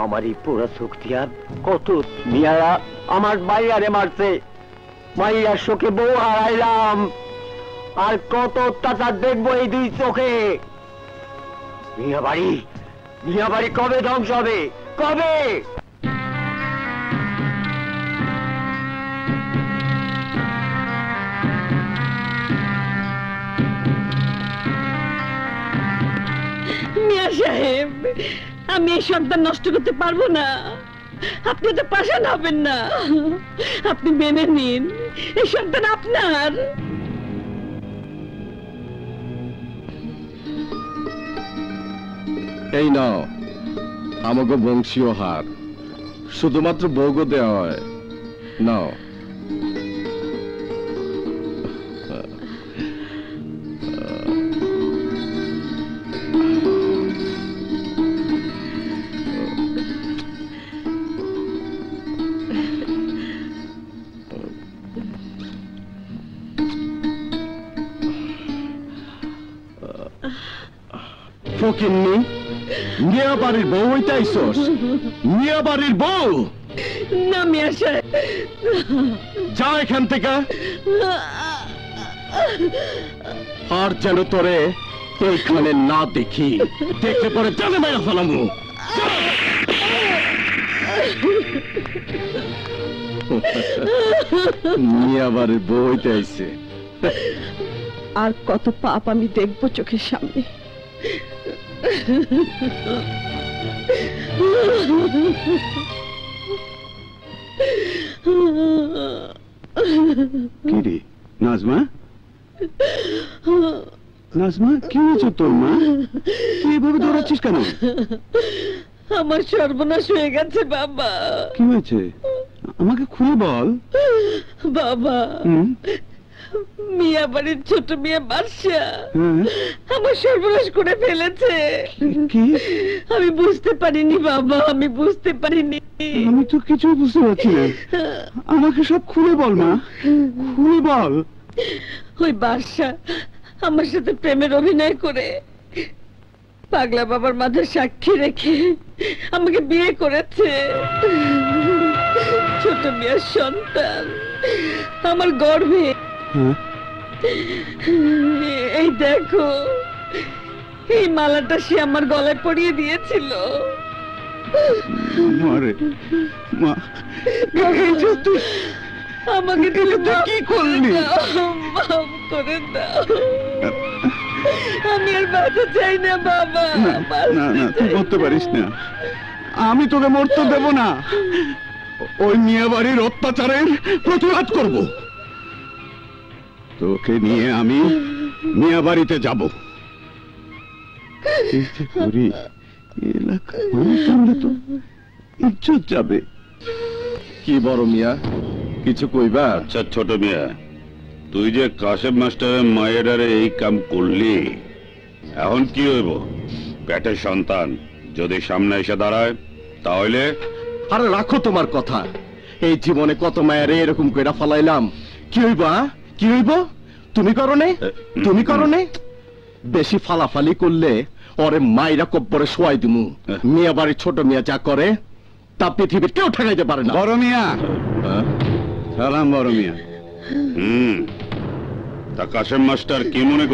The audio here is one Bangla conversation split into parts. हमारी पूरा सुखतियार कतुत मियारा हमार माइयारे मारसे माइयार शोके बहु हाराइलाम और कत अत्याचार देखबो एई दुई चोखे मियाबाड़ी कबे ध्वंस होबे कबे नष्ट करते अपनी तो पाशान हबेन ना अपनी मेने नीन ए सन्तान आपनार এই নাও আমাগো বংশীয় হার শুধুমাত্র বউগো দেয়া হয় নাও ফকিন্নি মিয়া বাড়ির বউ হইতাইছস মিয়া বাড়ির বউ না মিয়া সাহেব যা এখান থেকে আর যেন তোরে এইখানে না দেখি দেখলে পরে জানে মাইরা ফেলামু মিয়া বাড়ির বউ হইতাইছে আর কত পাপ আমি দেখব চোখের সামনে नाजमा नाजमा क्यों तोर मा दौड़ाচ্ছিস কেন আমার সর্বনাশ হয়ে গেছে বাবা কি হয়েছে আমাকে খুলে বল বাবা मिया बड़ी छोट मिया बादशा हमें सर्वनाश करे फेलेछे कि हमें बुझते पारिनी बाबा हमें बुझते पारिनी हमें तो किछु बुझते पारछि ना आमाके सब खुले बोल मा खुले बोल ओई बादशा आमार साथे प्रेमेर अभिनय करे पागला बाबार माथा साक्षी रेखे आमाके बिये करेछे छोट मिया सन्तान आमार गर्वे देखो मालाटा से गलाय पड़िए दिए तोके मरते देव ना ओई मिया बाड़ीर अत्याचारेर प्रतिबाद करबो তোকে নিয়ে আমি মিয়া বাড়িতে যাব পুরি এলাকা সামনে তো ইজ্জত যাবে কি বড় মিয়া কিছু কইবা আচ্ছা ছোট মিয়া তুই যে কাশেম মাস্টারের মায়েরারে এই কাম করলি এখন কি হইব পেটের সন্তান যদি সামনে এসে দাঁড়ায় তাহলে আরে রাখো তোমার কথা এই জীবনে কত মায়েরে এরকম কইরা ফলাইলাম কি হইবা फालाफाली करले मायरा कब्बरे शोवाई दिमु मिया बाड़ी छोट मिया जा करे ता पृथिबीर केउ ठेकाइते पारे ना बड़ मिया सालाम बड़ मिया ता काशेम मास्टर की मने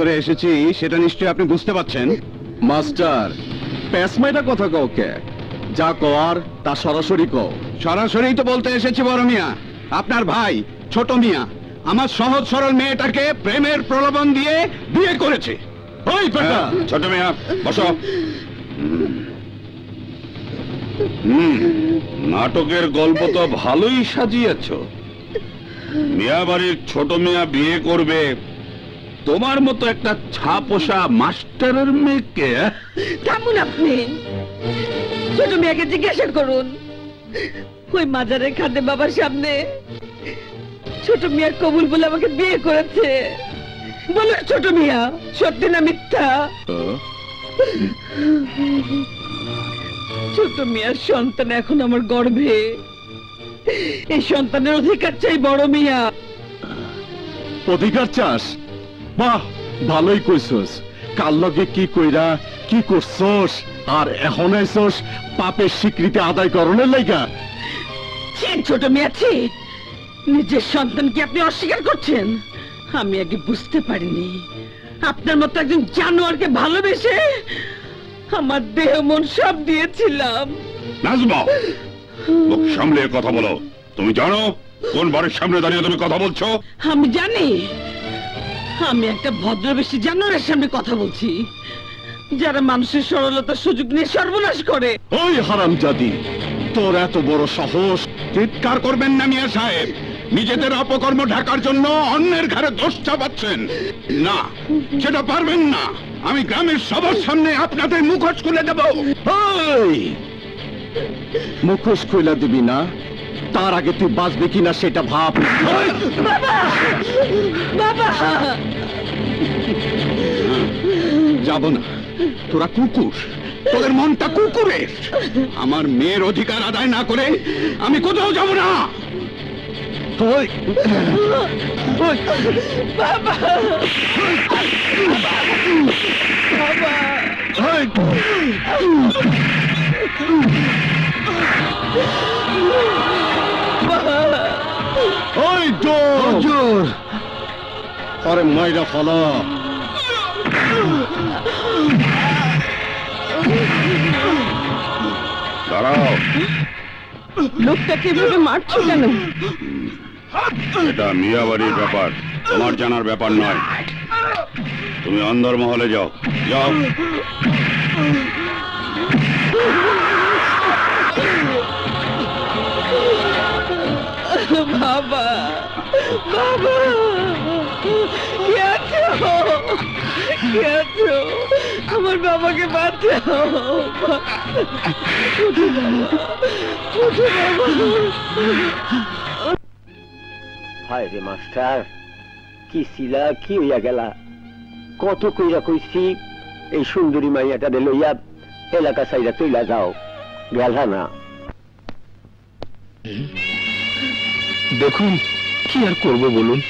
करे एसेछि सेटा निश्चय आपनि बुझते पाच्छेन मास्टर पेसमाइटा कथा कओ के जा कोआर ता सरासरि कओ सरासरिई तो बोलते एसेछि बड़ मिया आपनार भाई छोट मिया सहज सरल मेटा के प्रेम प्रलोभन दिए छोट मिया बसो नाटकेर गल्प तो भालोई साजियेछो मिया बाड़ीर छोट मिया बिये करबे तोमार मतो एकटा छापोषा मास्टारेर मेयेके थामुन आपनि छोट मियाके जिज्ञासा करुन ओई माजारेर खादे बाबार सामने छोट मियार कबुल बोले আমাকে বিয়ে করেছে বলো ছোট মিয়া সত্যি না মিথ্যা ছোট মিয়ার সন্তান এখন আমার গর্ভে এই সন্তানের অধিকার চাই বড় মিয়া অধিকার চাস বাহ ভালোই কইছস কাল লগে কি কইরা কি করছস আর এখন এসোস পাপের স্বীকৃতি আদায় করনের লাগা। কি ছোট মেয়েছি, নিজের সন্তানকে আপনি অস্বীকার করছেন। আমি আগে বুঝতে পারিনি আপনার মতো একজন জানোয়ারকে ভালোবেসে আমার দেহ মন সব দিয়েছিলাম। নাজমা, মুখ সামলে কথা বলো। তুমি জানো কোন বাড়ির সামনে দাঁড়িয়ে তুমি কথা বলছো? আমি জানি, আমি একটা ভদ্রবেশী জানোয়ারের সামনে কথা বলছি, যারা মানুষের সরলতা সুযোগ নিয়ে সর্বনাশ করে। ওই হারামজাদি, তোর এত বড় সাহস! চিৎকার করবেন না মিয়া সাহেব, নিজেদের অপকর্ম ঢাকার জন্য অন্যের ঘরে দোষ চাপাচ্ছেন। না, সেটা পারবেন না। আমি গ্রামের সবার সামনে আপনাদের মুখোশ খুলে দেব। ওই মুখোশ খুলে দিবি না, তার আগে তুই বাঁচবে কিনা সেটা ভাব। বাবা, বাবা, যাব না। তোরা কুকুর, তোদের মনটা কুকুরের। আমার মেয়ের অধিকার আদায় না করে আমি কোথাও যাব না। আরে মাইরা ফলা। লোকটাকে এভাবে মারছো কেন? এটা মিয়াবাড়ির ব্যাপার, তোমার জানার ব্যাপার নয়। তুমি অন্দরমহলে যাও, যাও। বাবা, বাবা, আমার বাবাকে বাঁচাও। হায় রে মাস্টার, কি ছিলা কি হইয়া গেলা! কত কইরা কইছি এই সুন্দরী মাইয়াটারে লইয়া এলাকা সাইরা চইলা যাও, গেলা না। দেখুন কি আর করবো বলুন,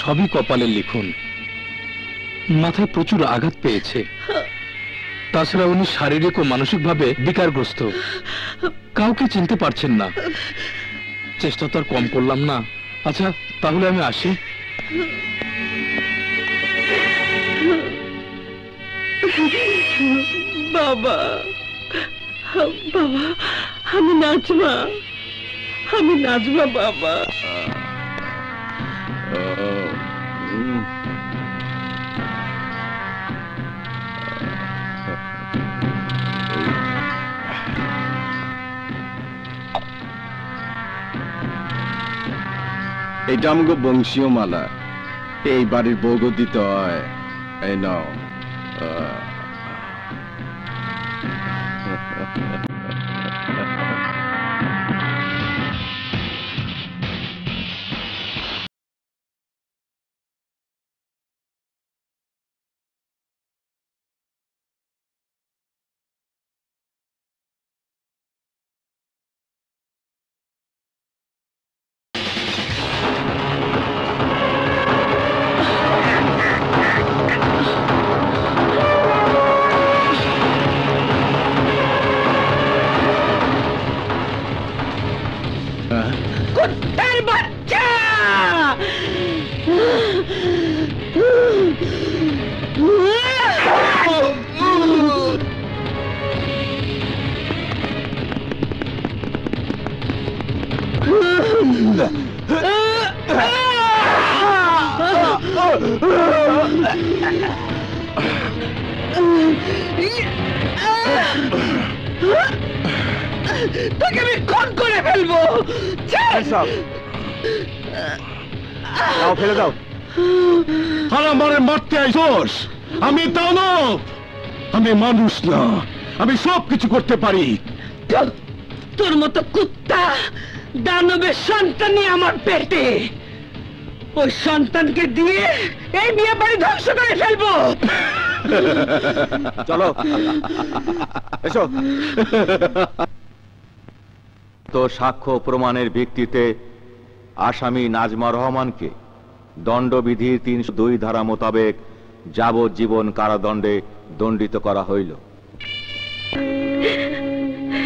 সবই কপালে লিখুন। মাথায় প্রচুর আঘাত পেয়েছে, তাছাড়া উনি শারীরিক ও মানসিক ভাবে বিকারগ্রস্ত। কাউকে চিনতে পারছেন না। চেষ্টা তো আর কম করলাম না। আচ্ছা, তাহলে আমি আসি। বাবা, বাবা, আমি নাজমা, আমি নাজমা। বাবা, এটা আমগো বংশীয় মালা, এই বাড়ির বৌগ দিতে হয়। এই নাও। তোকে আমি খুন করে ফেলবো। ফেলে দাও। আমার মারতে আইসোস? আমি তা না, আমি মানুষ না, আমি সব কিছু করতে পারি। তোর মতো কুত্তা দানবের সন্তানই আমার পেটে, ওই সন্তানকে দিয়ে এই বিয়ে বাড়ি ধ্বংস করে ফেলবো। চলো, এসো। তো সাক্ষ্য প্রমাণের ভিত্তিতে আসামি নাজমা রহমানকে দণ্ডবিধির ৩০২ ধারা মোতাবেক যাবজ্জীবন কারাদণ্ডে দণ্ডিত করা হইল।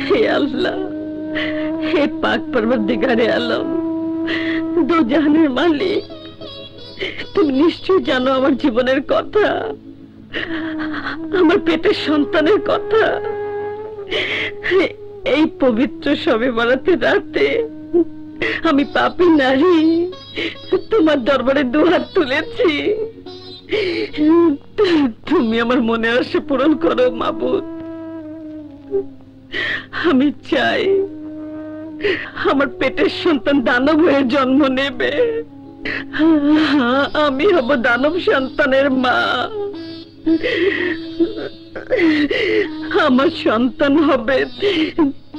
হে আল্লাহ, হে পাক পরবর্তীকারে আলম, দু জাহানের মালিক, তুমি নিশ্চয় জানো আমার জীবনের কথা, আমার পেটের সন্তানের কথা। এই পবিত্র শবে বরাতে রাতে আমি পাপী নারী তোমার দরবারে দুহাত তুলেছি, তুমি আমার মনে আসে পূরণ করো মাবুদ। আমি চাই আমার পেটের সন্তান দানব হয়ে জন্ম নেবে, আমি হব দানব সন্তানের মা, আমার সন্তান হবে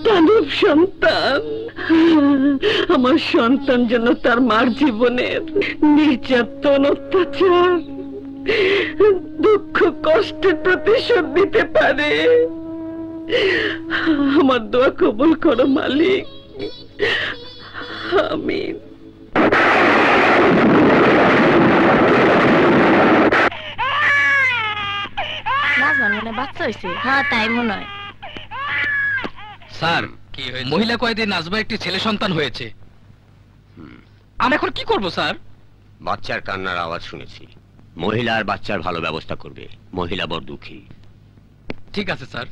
দানব সন্তান। আমার সন্তান যেন তার মার জীবনের নির্যাতন অত্যাচার দুঃখ কষ্টের প্রতিশোধ দিতে পারে। আমার দোয়া কবুল করো মালিক, আমিন। মহিলা কয়েদির নাজমা একটি ছেলে সন্তান হয়েছে, আমি এখন কি করব স্যার? বাচ্চার কান্নার আওয়াজ শুনেছি, মহিলা আর বাচ্চার ভালো ব্যবস্থা করবে, মহিলা বড় দুঃখী। ঠিক আছে স্যার।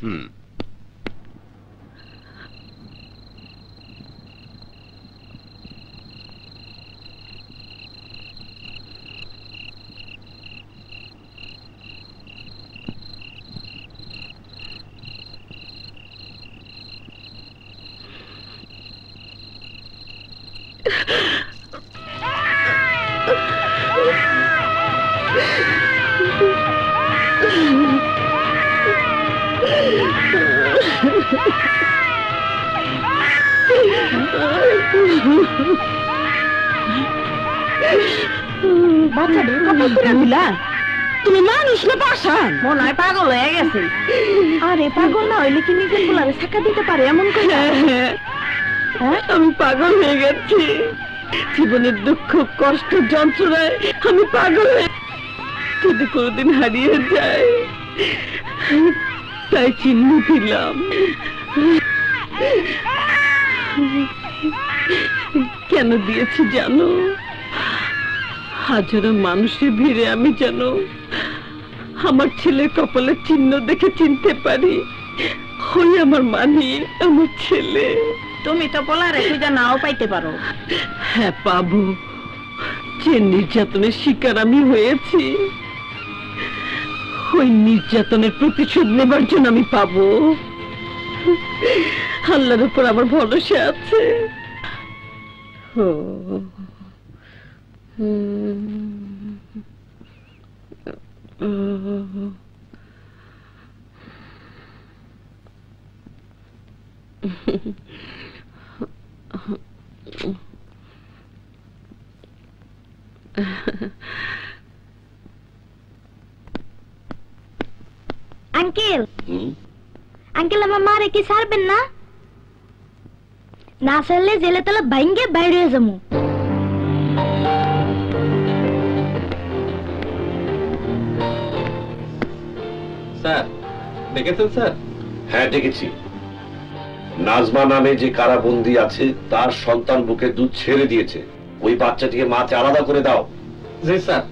তুমি মানুষ না পাশান, মনে হয় পাগল হয়ে গেছে। আরে পাগল না হইলে কি নিজের গোলামে ছাকা দিতে পারে? এমন করে আমি পাগল হয়ে গেছি, জীবনের দুঃখ কষ্ট যন্ত্রণায় আমি পাগল হয়ে, যদি কোনোদিন হারিয়ে যায় তাই চিহ্ন দিলাম। কেন দিয়েছি জানো? হাজারো মানুষের ভিড়ে আমি যেন আমার ছেলের কপালের চিহ্ন দেখে চিনতে পারি, ওই আমার মানি আমার ছেলে। তুমি তো বলার সুযোগ নাও পাইতে পারো। হ্যাঁ পাবো, যে নির্যাতনের শিকার আমি হয়েছি ওই নির্যাতনের প্রতিশোধ নেবার জন্য আমি পাবো। আল্লাহর উপর আমার ভরসা আছে। ও আঙ্কেল, আঙ্কেল আমার মারে কি ছাড়বেন না? না ছাড়লে জেলে তলা ভাঙ্গে বাইরে যাবো। স্যার দেখেছেন? স্যার হ্যাঁ দেখেছি। নাজমা নামে যে কারাবন্দী আছে তার সন্তান বুকে দুধ ছেড়ে দিয়েছে, ওই বাচ্চাটিকে মাকে আলাদা করে দাও। জি স্যার।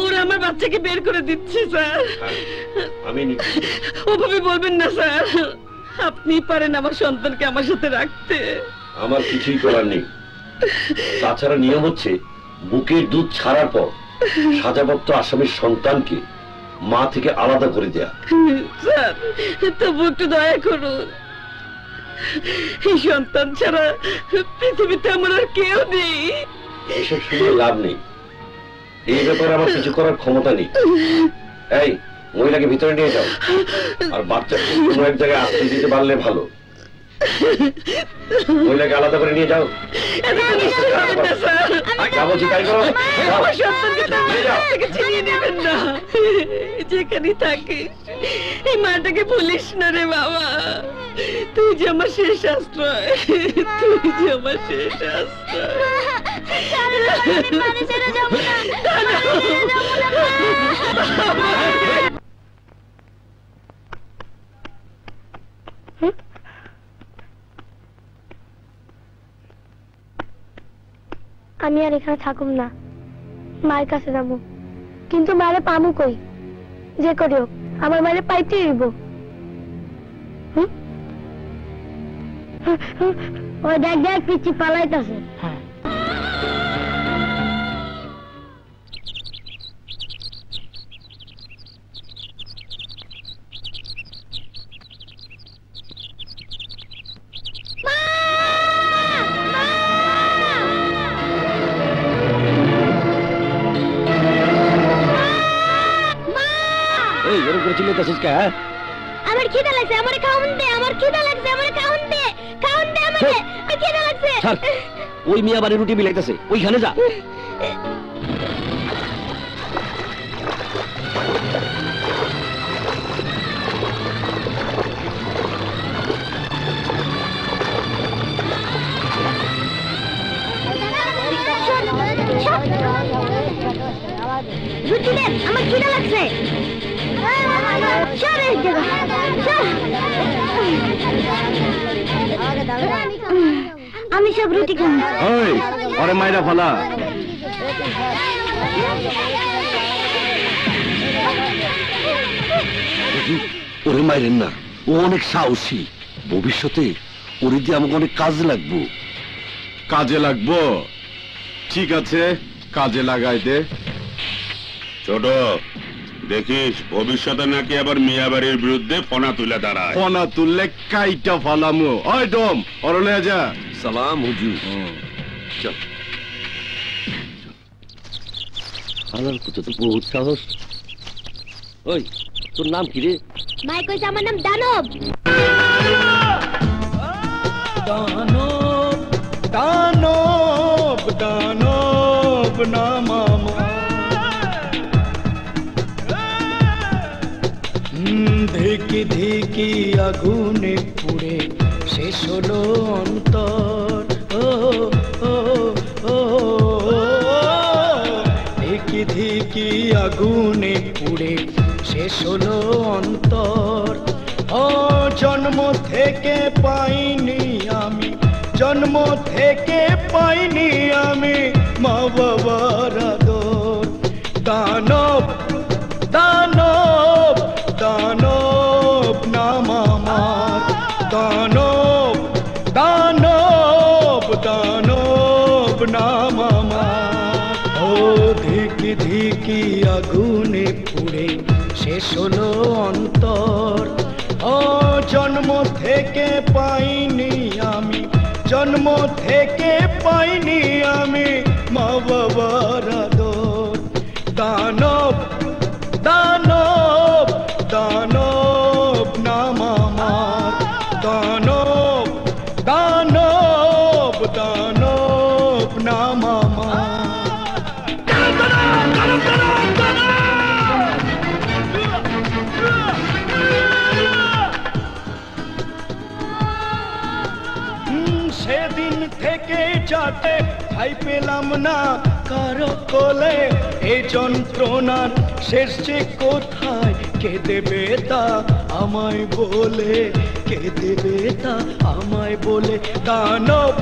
ওরা আমার বাচ্চাকে বের করে দিচ্ছে স্যার। আমি ওভাবে বলবেন না স্যার, আপনি পারেন আমার সন্তানকে আমার সাথে রাখতে। আমার কিছুই করার নেই, তাছাড়া নিয়ম হচ্ছে বুকের দুধ ছাড়ার পর সাজাপ্রাপ্ত আসামির সন্তানকে মা থেকে আলাদা করে দেয়া। স্যার তবু একটু দয়া করুন, এই সন্তান ছাড়া পৃথিবীতে আমার আর কেউ নেই। এসব শুনে লাভ নেই, এই ব্যাপারে আমার কিছু করার ক্ষমতা নেই। এই মহিলাকে ভিতরে নিয়ে যাও, আর বাচ্চাকে কোনো এক জায়গায় আশ্রয় দিতে পারলে ভালো। बोले गाला तो नहीं जाओ के पुलिस न रे बाबा तुझे हमारे शेष शास्त्र रुटी भी लगता से वही खाने जा फला मायर ना अनेक साहसी भविष्य अनेक काज लागबो काजे लागबो ठीक आछे काजे लागाय दे छोटो देखिस भविष्य ना कि आबार मिया बाड़ीर बिरुद्धे फना तुले दाड़ाय फना तुले काइटा फलामो ओय डम ओरले जा सलाम हुजूर चल आलर कुछ तो बहुत साहस। ओए, तो नाम किरे? मैं कोई सामान नाम दानव। दानव, दानव, दानव नाम आम। धीकी धीकी आगुने पुरे से सोलो अंतर। ओ धिकी आगुने पुड़े शेष हलो अंतर जन्म थेके पाइनी आमी जन्म थेके पाइनी आमी मा बाबार आदर दानव दानव दानव नाम आमार दानव दानव दानव नाम धिकी आगुने पुड़े शेष हलो अंतर जन्म थेके पाइनी आमी जन्म थेके पाइनी आमी मा बाबार आदर दानव दानव दानव नाम आमार दानव दानव दानव नाम आमार जाते भाई पेलाम ना कारो कोले ए जंत्रोनार शेष जे कोथाय केदे बेटा आमाय बोले दानव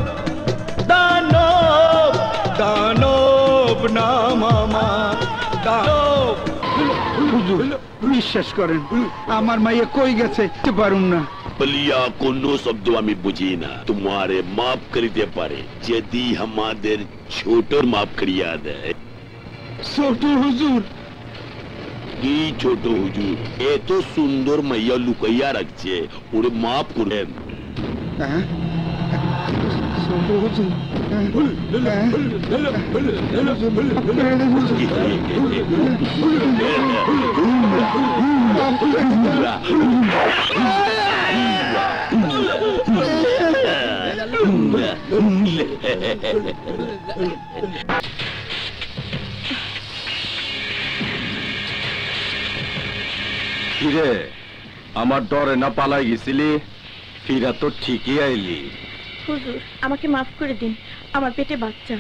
दानव दानव नाम आमार दानव विश्वास करें आमार माये कोई गेछे पारुम ना बलिया कोनो शब्द आमी बुझी ना तुम्हारे माफ करिते पारे यदि हमारे छोटोर माफ करिया दे छोटो हुजूर की छोटो हुजूर ए तो सुंदर मैया लुकैया रखछे और माफ करे छोटो हुजूर फिरे आमार डरे ना पालाय गेছিলি फिरा तो ठीक ही आईली हुजूर आमाके माफ करे दिन आमार पेटे बच्चा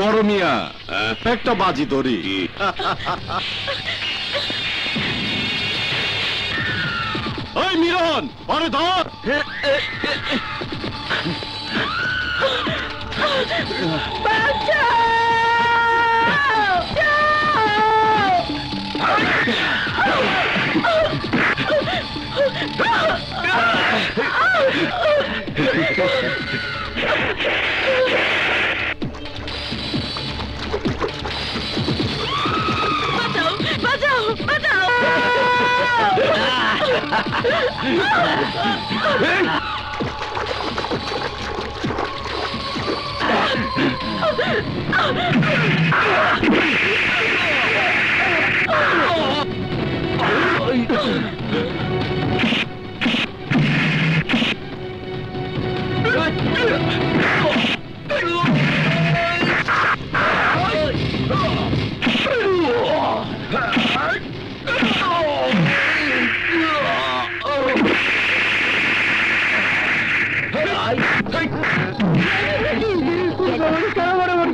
बड़ मिया पेटटा बाजी धरी ओए मिरन अरे धर मानुषेर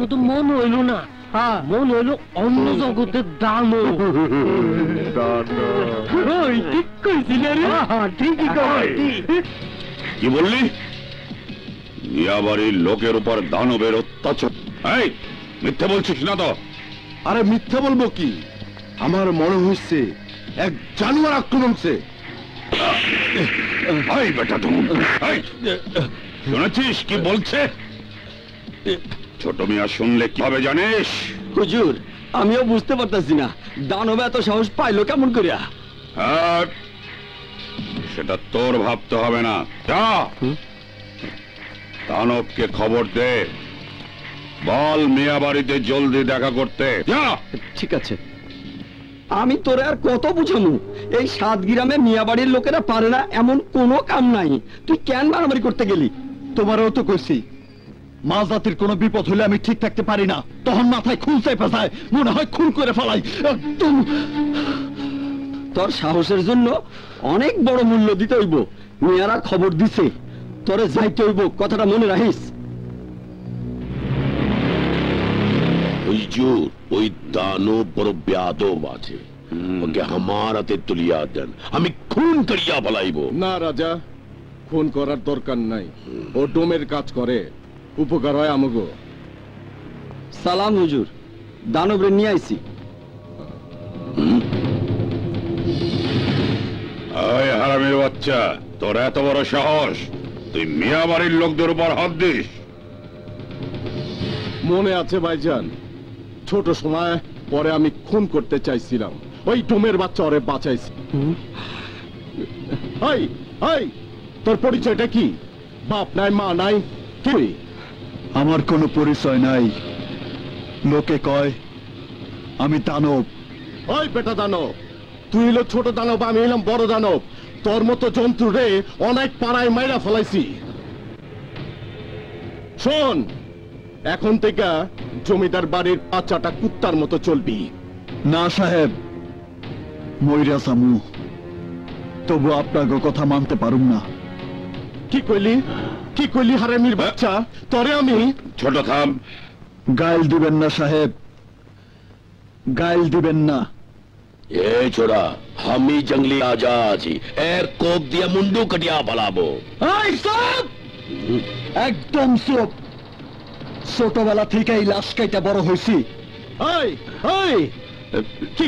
मतो मन हইলো না मन हইলো অন্য জগতের দানব लोकर ऊपर दानवेर अत्याचार मिथ्या बोलछिस ना तो अरे मिथ्या बोलबो की आमार मन हইছে एक जानवर आक्रमण से भाई बेटा तुम सुनेছিস কি বলছে ছোট মিয়া শুনলে কি হবে জানিস হুজুর আমিও বুঝতে পারতাছি না দানব এত সাহস পাইলো কেমন করিয়া সেটা তোর ভাবতে হবে না যা दानव के खबर दे बाल मिया बाड़ीते जल्दी देखा करते जा ठीक আছে আমি তোরে আর কত বুঝামু এই সাত গ্রামে মিয়া বাড়ির লোকেরা পারে না এমন কোনো কাম নাই তুই কেন মারামারি করতে গেলি তোমারও তো কইছি মাছ জাতির কোনো বিপদ হলে আমি ঠিক থাকতে পারি না তখন মাথায় খুন চাই পাছায় মনে হয় খুন করে ফলাই একদম তোর সাহসের জন্য অনেক বড় মূল্য দিতে হইব মিয়ারা খবর দিছে তোরে যাইতে হইব কথাটা মনে রাখিস তোর এত বড় সাহস তুই মিয়া বাড়ির লোকদের উপর হাত দিস মনে আছে ভাইজান ছোট সময় পরে আমি খুন করতে চাইছিলাম ওই ডোমের বাচ্চা ওরে বাঁচাইছি হাই হাই তোর পরিচয়টা কি বাপ নাই মা নাই তুই আমার কোনো পরিচয় নাই লোকে কয় আমি দানব ওই বেটা দানব তুই হলো ছোট দানব আমি হলাম বড় দানব তোর মতো জন্তু রে অনেক পাড়ায় মাইরা ফলাইছি শোন এখন থেকে জমিদার বাড়ির পাঁচাটা কুত্তার মতো চলবি না সাহেব মইরা সামু তবু আপনার কথা মানতে পারুম না কি কইলি হারামির বাচ্চা তরে আমি ছোট থাম গাল দিবেন না সাহেব গাল দিবেন না ये छोरा हम ही जंगली आजाद कोप दिया मुंडू कटिया फलाबो एकदम चुप छोटो बेला ठीक लाश कईटा बड़ कि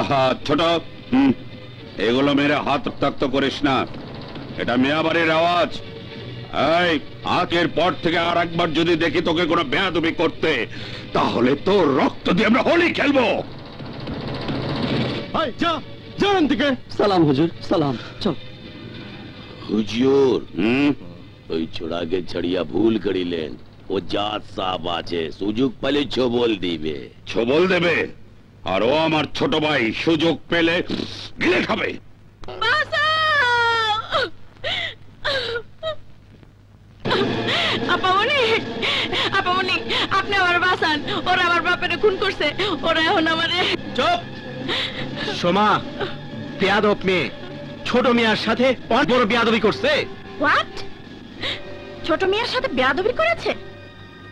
आहा छोटा এগুলো मेरे हाथ तक तो करिस ना এটা মিয়াবাড়ির আওয়াজ आखिर पर बार जो देखी तक बेयादबी करते तो रक्त दिए होली खेलबो सलाम हुजूर सलाम चल हुजूर छोड़ा के छड़िया भूल करी लेन वो जात साहब आछे सुजोग पेले छोबल देबे और ओ आमार छोट भाई सुजोग पेले गिले खाबे আপনি আপনি আমার বাঁচান ওরা আমার বাপেরে খুন করছে ওরা এখন আমারে চুপ সোমা বেয়াদব মেয়ে ছোট মিয়ার সাথে বড় বড় বেয়াদবি করছে হোয়াট ছোট মিয়ার সাথে বেয়াদবি করেছে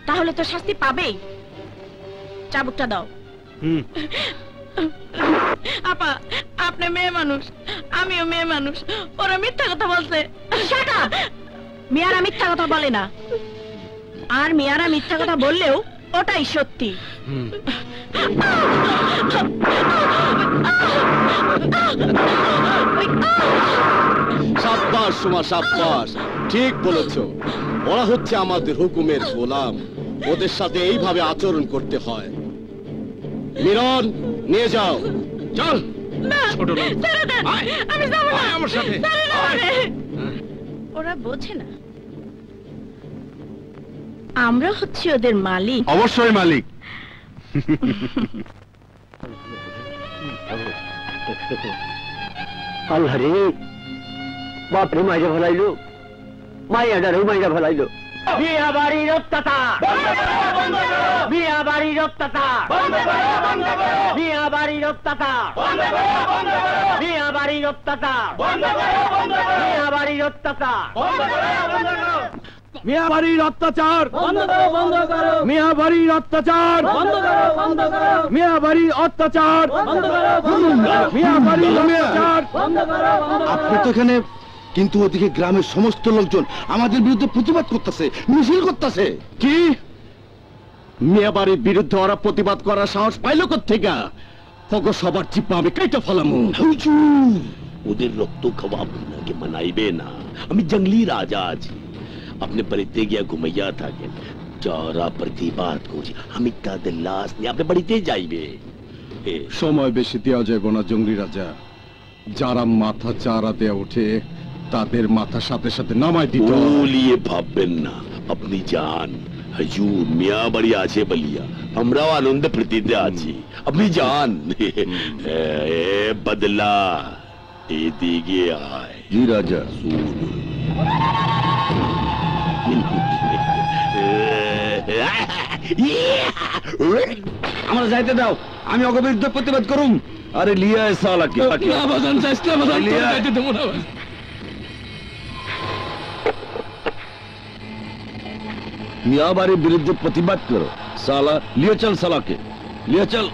তাহলে তো শাস্তি পাবেই চাবুকটা দাও আপা আপনি মেয়ে মানুষ আমিও মেয়ে মানুষ ওরা মিথ্যা কথা বলছে শাট আপ মিয়ারা মিথ্যা কথা বলে না আর মিয়ারা মিথ্যা কথা বললেও ওটাই সত্যি সাব্বাস সুমা সাব্বাস ঠিক বলেছো ওরা হচ্ছে আমাদের হুকুমের গোলাম ওদের সাথে এইভাবে আচরণ করতে হয় মিরন নিয়ে যাও চল ছোট লোক আমি যাব না আমার সাথে ওরা বোঝে না আমরা হচ্ছে ওদের মালিক অবশ্যই মালিক আল্লাহ রে বাপ রে মাইয়া ভলাইলো মাইয়া ডারে মাইয়া ভলাইলো বিয়া বাড়ি রক্ততা বন্ধ করো বন্ধ করো বিয়া বাড়ি রক্ততা বন্ধ করো বন্ধ করো বিয়া বাড়ি রক্ততা বন্ধ করো বন্ধ করো বিয়া বাড়ি রক্ততা বন্ধ করো বন্ধ করো বিয়া বাড়ি রক্ততা বন্ধ করো বন্ধ করো मियाँ बाड़ी अत्याचार बंद करो बंद करो मियाँ बाड़ी अत्याचार बंद करो बंद करो मियाँ बाड़ी अत्याचार बंद करो बंद करो मियाँ बाड़ी अत्याचार बंद करो बंद करो आपने तो क्या ने किंतु वो दिखे ग्राम में समस्त लोग जोन आमादेर विरुद्ध प्रतिबाद करता से मिशिल करता से कि मियाँ बाड़ी विरुद्ध औरा प्रतिबाद करा सांस पायलो करते अपने परिते गया घुमैया था के चारा प्रतिबाद कोजी हमें तादे लाश ने अपने परिते जाइबे समय बेशी दिया जाइबो ना जंगली राजा जारा माथा चारा दे उठे तादेर माथा साथे साथे नामाय दितो बोलिए भाबेन ना अपनी जान हजुर मियाँ बड़ी आछे बलिया हमरा आनंद प्रतिते आछी अपनी जान ए बदला ए दिगे आए जी राजा আমরা যাইতে দাও আমি ওকে বিরুদ্ধে প্রতিবাদ করুম আরে লিয়া সালা কি আবাজান সাইস্তা বাজান যাইতে দেব না মিয়া বাড়ির বিরুদ্ধে প্রতিবাদ করো সালা লিয়া চল সালাকে লিয়া চল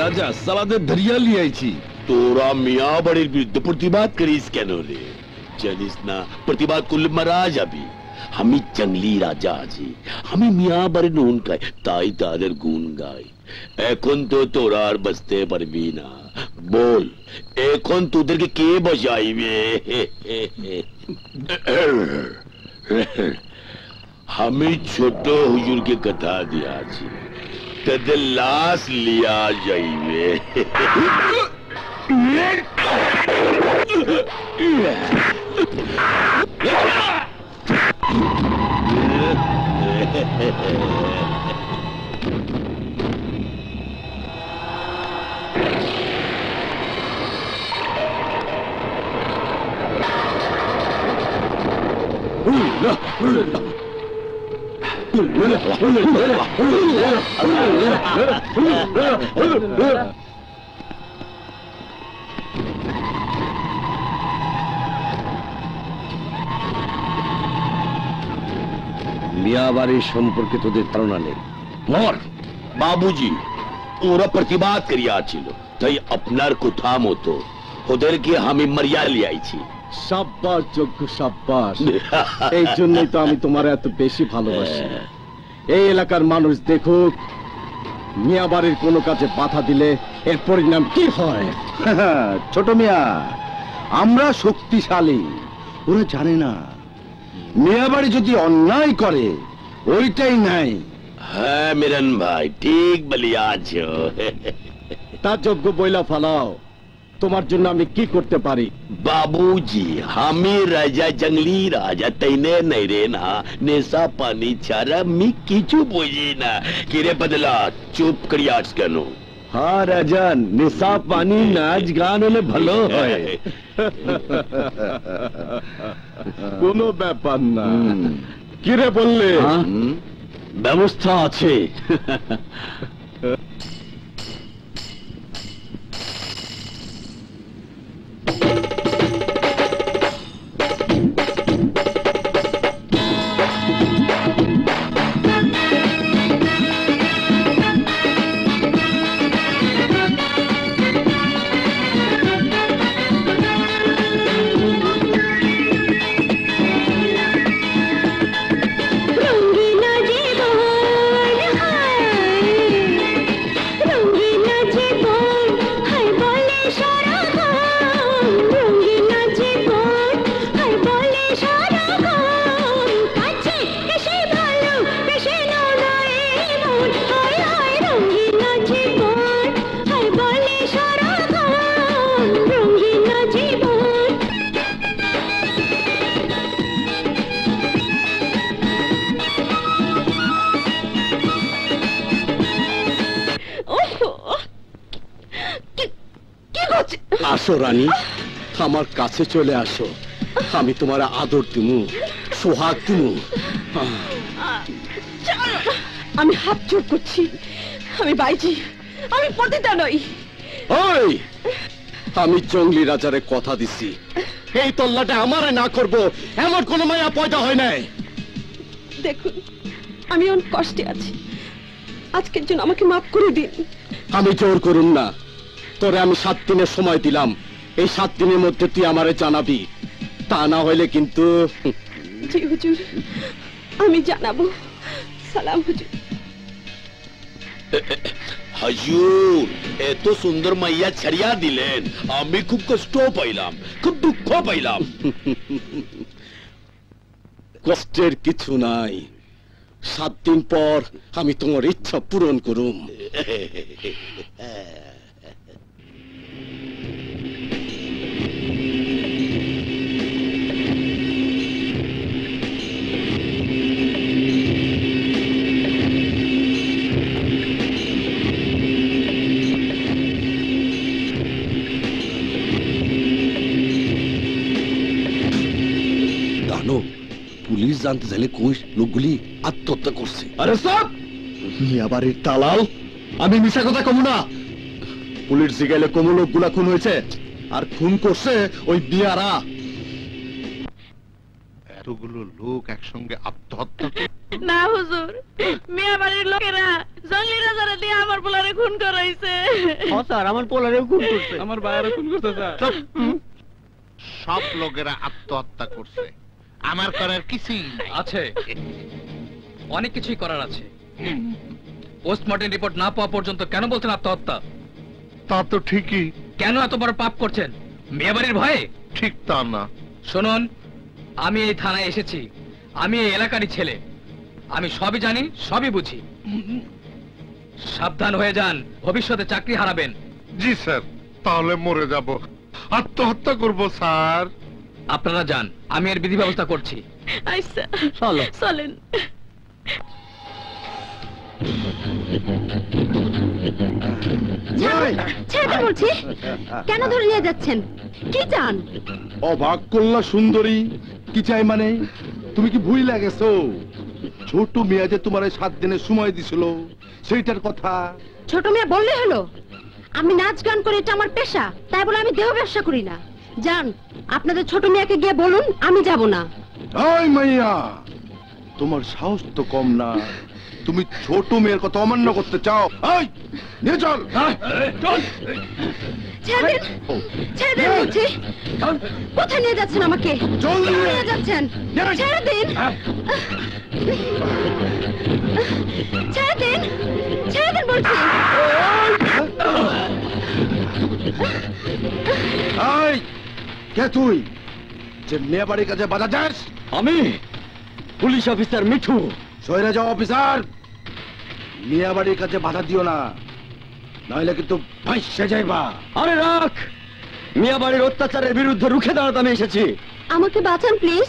राजा सालादे धरिया लिया छी तोरा मियाँ बड़े विरुद्ध प्रतिबाद करीस केनो रे जानिस ना प्रतिबाद कुल महाराज अभी हमी जंगली राजा जी हमी मियाँ बड़े नून का ताई तादर गुण गाई एकोन तो तोरार बस्ते पर भी ना बोल एकोन तू उधर के बजाई में हमें छोटो हुजूर के कथा दिया जी तद लाश लिया जाइए Look, मियाबाड़ी सम्पर्के तोर धारणा नहीं मोर बाबूजी ओरा प्रतिवाद करिया छिलो तई अपनार को थामो तो ओदेर के हामी मरिया ले आई छी शाबाश जोग्गू शाबाश এই জন্যই তো আমি তোমারে এত বেশি ভালোবাসি এই এলাকার মানুষ দেখুক মিয়াবাড়ির কোন কাজে বাধা দিলে এর পরিণাম কি হয় ছোট মিয়া আমরা শক্তিশালী ওরা জানে না मियाबाड़ी जो अन्याय करे ओइटाई नाई हाँ मिरन भाई ठीक बलिया आछो ताजोग्गो बोइला फालाओ तुम्हार जन्य आमी की करते पारी बाबूजी हामी राजा जंगली राजा तैने नहीं रे ना नेसा पानी चारा मी किचु बोझी ना किरे बदला चुप करियास कनो हाँ राजा निशा पानी नाच गान होले भलो है कोनो ব্যাপার না কি রে বললে ব্যবস্থা আছে रानी हमार कासे चले आसो हमें तुम्हारा आदर दिमु सोहाग दिमु हमें हाथ जोड़ कुछी हमें भाईजी हमें पर्दा नई ओए हमें जंगली राजारे कथा दिसी এই তল্লাটা আমারে না করব এমন কোন মায়া পয়দা হয় নাই দেখুন আমি অন কষ্টে আছি আজকের জন্য আমাকে maaf করে দিন আমি জোর করুন না तोरे आमी 7 दिन समय दिलाम এই 7 दिन মধ্যে তুই আমারে জানাবি তা না হইলে কিন্তু জি হুজুর আমি জানাবো সালাম হুজুর হুজুর এত সুন্দর মাইয়া ছড়িয়া দিলেন আমি খুব কষ্ট পাইলাম খুব দুঃখ পাইলাম কষ্টের কিছু নাই 7 दिन পর আমি তোমার ইচ্ছা পূরণ করুম पुलिस जानते चले कोई लोकगुली आत्महत्या करছে अरे सब মিয়াবাড়ির দালাল আমি মিছা কথা কমু না পুলিশ জিগাইলে কোমল লোকগুলা খুন হইছে আর খুন করছে ওই বিয়ারা এতগুলো লোক একসঙ্গে আত্মহত্যা না হুজুর মিয়াবাড়ির লোকেরা জঙ্গলি রাজারে দিয়ে আমার পোলারে খুন করাইছে হ্যাঁ স্যার আমার পোলারে খুন করছে আমার ভাইরা খুন করছে স্যার সব লোকেরা আত্মহত্যা করছে আমার করার কিছুই নাই আছে অনেক কিছুই করার আছে পোস্টমর্টেম রিপোর্ট না পাওয়া পর্যন্ত কেন বলছেন আত্মহত্যা তা তো ঠিকই কেন এত বড় পাপ করছেন মেয়েবাড়ির ভয়ে ঠিক তা না শুনুন আমি এই থানায় এসেছি আমি এই এলাকারই ছেলে আমি সবই জানি সবই বুঝি সাবধান হয়ে যান ভবিষ্যতে চাকরি হারাবেন জি স্যার তাহলে মরে যাব আত্মহত্যা করব স্যার আপনারা যান আমি এর বিধি ব্যবস্থা করছি আচ্ছা চলো চলেন ছেড়ে বলছি কেন ধরে নিয়ে যাচ্ছেন কি চান ও ভাগ্যকল্লা সুন্দরী কি চাই মানে তুমি কি ভুইলা গেছো ছোট মিয়া যে তোমারে 7 দিনের সময় দিছিল সেইটার কথা ছোট মিয়া বললে হলো আমি নাচ গান করি এটা আমার পেশা তাই বলে আমি দেহ ব্যবসা করি না জান আপনাদের ছোট মিয়াকে গিয়ে বলুন আমি যাব না ওই মাইয়া তোমার সাহস তো কম না তুমি ছোট মেয়ের কথা অমান্য করতে চাও এই নিয়ে চল চল ছেড়ে দিন বলছি কোথায় নিয়ে যাচ্ছেন আমাকে জলদি নিয়ে যাচ্ছেন ছেড়ে দিন ছেড়ে দিন ছেড়ে দিন বলছি এই কে তুই যে মেয়ে বাড়ির কাছে বাধা যাস আমি পুলিশ অফিসার মিঠু सोयरा जाओ ऑफिसर मियाबाड़ी का बाधा दियो ना नाइले किंतु भाष्य जाएगा अरे रख मियाबाड़ी अत्याचार के विरुद्ध रुखे दाड़ाते मैं এসেছি আমাকে বাঁচান প্লিজ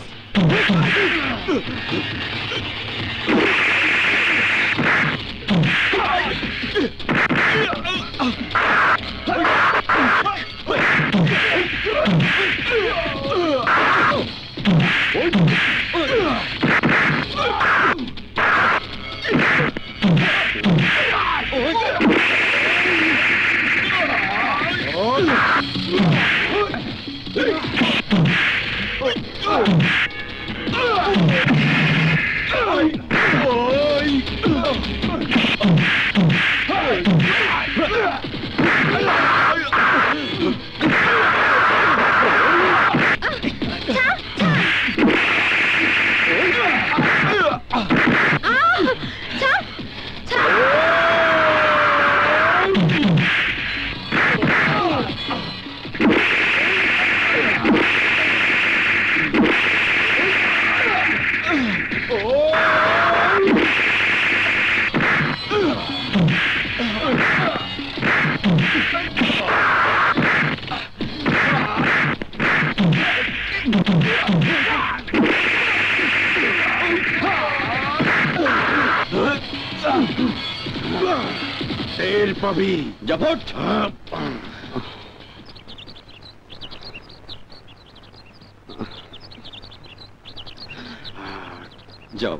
अभी जबट जाओ घर जाओ আর ওরা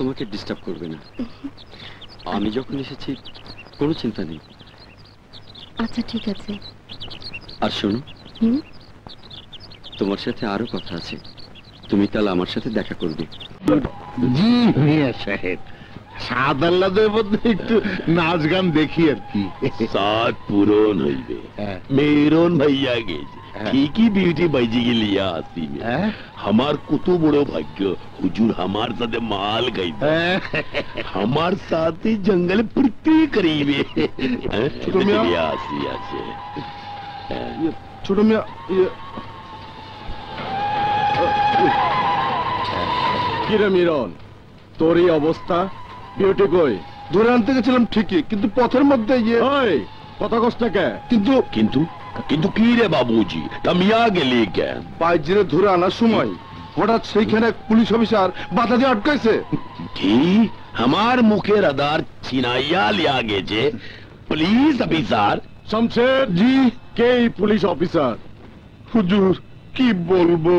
তোমাকে ডিস্টার্ব করবে না আমি যখন এসেছি কোনো চিন্তা নেই আচ্ছা ঠিক আছে আর শোনো তোমার সাথে আরো কথা আছে তুমি কাল আমার সাথে দেখা করবে জি মিয়া সাহেব नाच गान देखिए हमार कुतो बड़ो भाग्य हुजूर हमार साथे माल गई हमार साथे जंगल पृथ्वी करीब छोटो मिया किरण तोर ये अवस्था বিউটি কই দূরান্তে গেছিলাম ঠিকই কিন্তু পথের মধ্যে ইয়ে ওই কথা কষ্ট কে কিন্তু কিন্তু কিন্তু কি রে বাবুজি তমিয়া গলি কে বাইরে ধরে আনার সময় হঠাৎ সেইখানে পুলিশ অফিসার বাধা দিয়ে আটকাইছে কি আমার মুখে রাদার চিনাইয়া লিয়া গেছে পুলিশ অফিসার শমশের জি কে পুলিশ অফিসার হুজুর কি বলবো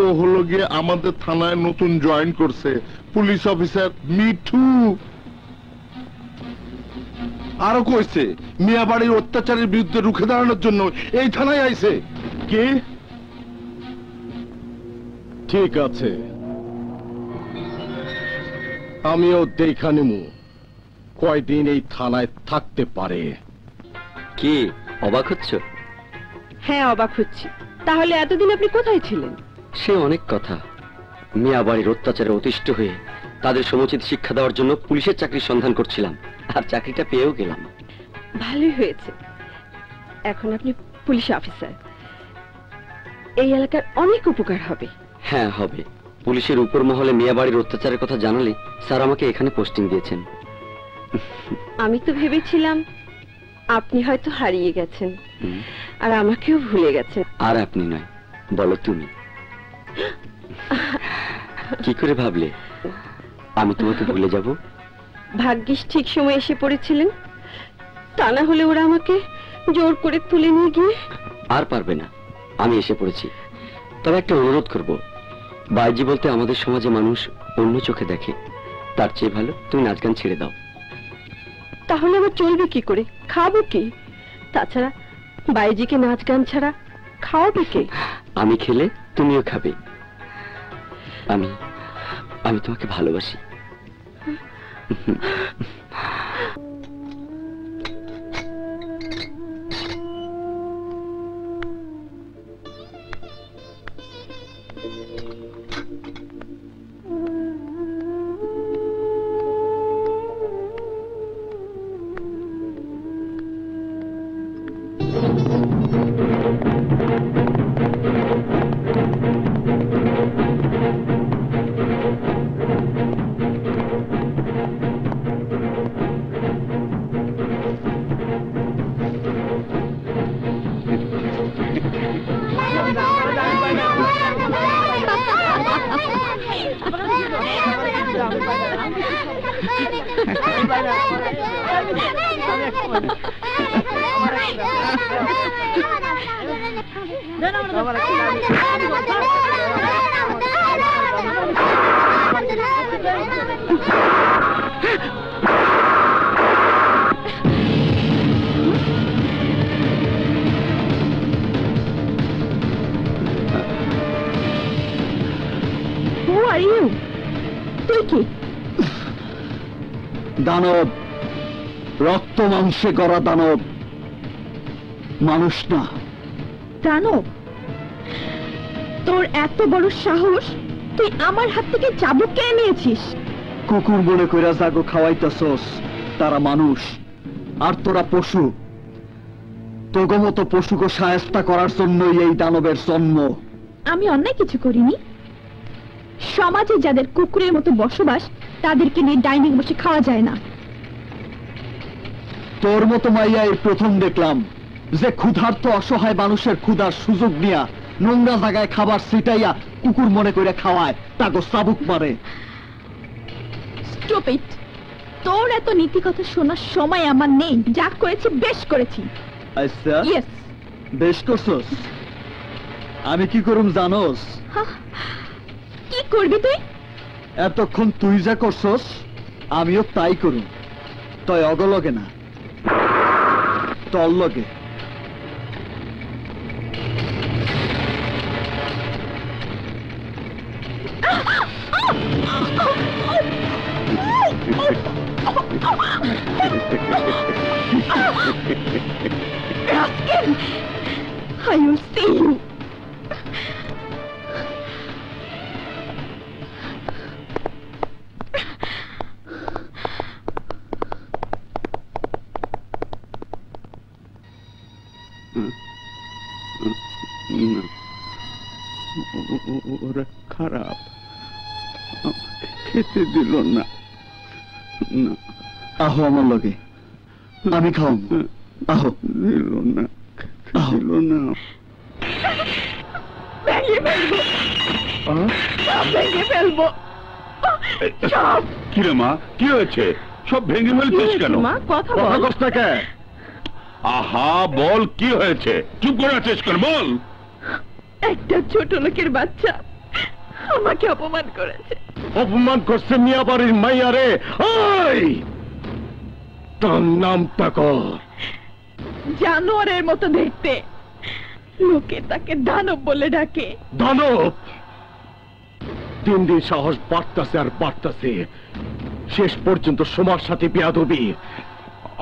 ও হলো গিয়ে আমাদের থানায় নতুন জয়েন করছে পুলিশ অফিসার মিঠু আর কইছে মিয়াবাড়ির অত্যাচারের বিরুদ্ধে রুখে দাঁড়ানোর জন্য এই থানায় আইছে কে ঠিক আছে আমিও দেখা নিমু কয়দিন এই থানায় থাকতে পারে কি অবাক হচ্ছ হ্যাঁ অবাক হচ্ছি তাহলে এতদিন আপনি কোথায় ছিলেন সে অনেক কথা মিয়াবাড়ির অত্যাচারে অতিষ্ঠ হয়ে তাদের সমুচিত শিক্ষা দেওয়ার জন্য পুলিশের চাকরির সন্ধান করছিলাম আর চাকরিটা পেয়েও গেলাম ভালোই হয়েছে এখন আপনি পুলিশ অফিসার এই এলাকার অনেক উপকার হবে হ্যাঁ হবে পুলিশের উপর মহলে মিয়াবাড়ির অত্যাচারের কথা জানালে স্যার আমাকে এখানে পোস্টিং দিয়েছেন আমি তো ভেবেছিলাম আপনি হয়তো হারিয়ে গেছেন আর আমাকেও ভুলে গেছেন আর আপনি নয় বলো তুমি কি করে ভাবলে আমি তোমাকে ভুলে যাব ভাগ্যিস ঠিক সময় এসে পড়েছিলেন তা না হলে ওরা আমাকে জোর করে তুলে নিয়ে গিয়ে আর পারবে না আমি এসে পড়েছি তবে একটা অনুরোধ করব बाजी बोलते हमारे समाजे मानुष अन्य चोखे देखे तार चेये भालो तुम नाच गान छेड़े दाओ। ताहले आमार चलबे कि करे खाबो कि? ताछाड़ा बाईजी के नाच गान छाड़ा खाओबे के? आमी खेले तुमिओ खाबे। आमी आमी तुम्हें भालोबासी। দানব, রক্ত মাংসে গড়া দানব, মানুষ না। দানব, তোর এত বড় সাহস তুই আমার হাত থেকে চাবুক কে নিয়েছিস? কুকুর বলে কইরা জাগো খাওয়াইতাছস, তারা মানুষ আর তোরা পশু। তোগো মতো পশুকে শায়েস্তা করার জন্যই এই দানবের জন্ম। আমি অন্যায় কিছু করিনি। সমাজে যাদের কুকুরের মতো বসবাস তাদেরকে নিয়ে ডাইনিং বসে খাওয়া যায় না। তোর মতো মাইয়া এর প্রথম দেখলাম যে ক্ষুধার্ত অসহায় মানুষের ক্ষুধার সুযোগ নিয়া নোংরা জায়গায় খাবার ছিটাইয়া কুকুর মনে করে খাওয়ায়, তাগো চাবুক মারে। স্টুপিড, তোর এত নীতি কথা শোনার সময় আমার নেই। যা করেছি বেশ করেছি। আচ্ছা, ইয়েস, বেশ করছস। আমি কি করুম জানোস? কি করবি তুই? এতক্ষণ তুই যা করছস আমিও তাই করুন। তয় অগলগে না, তল্লগে। I will see you. খারাপ খেতে দিল না। আহো আমার লগে, আমি খাওয়াম। আহো দিল না, দিল না। কিরে মা, কি হয়েছে? সব ভেঙে ফেলছিস কেন? কথা কস না কেন? আহা বল, কি হয়েছে? চুপ করে আছিস কেন? বল। একটা ছোট লোকের বাচ্চা আমাকে অপমান করেছে। অপমান করছে মিয়া বাড়ির মাইয়া রে? ওই তার নামটা কর। জানোয়ারের মতো দেখতে, লোকে তাকে দানব বলে ডাকে। দানব? দিন দিন সাহস বাড়তাছে আর বাড়তাছে, শেষ পর্যন্ত সমাজ সাথে বেয়াদবি।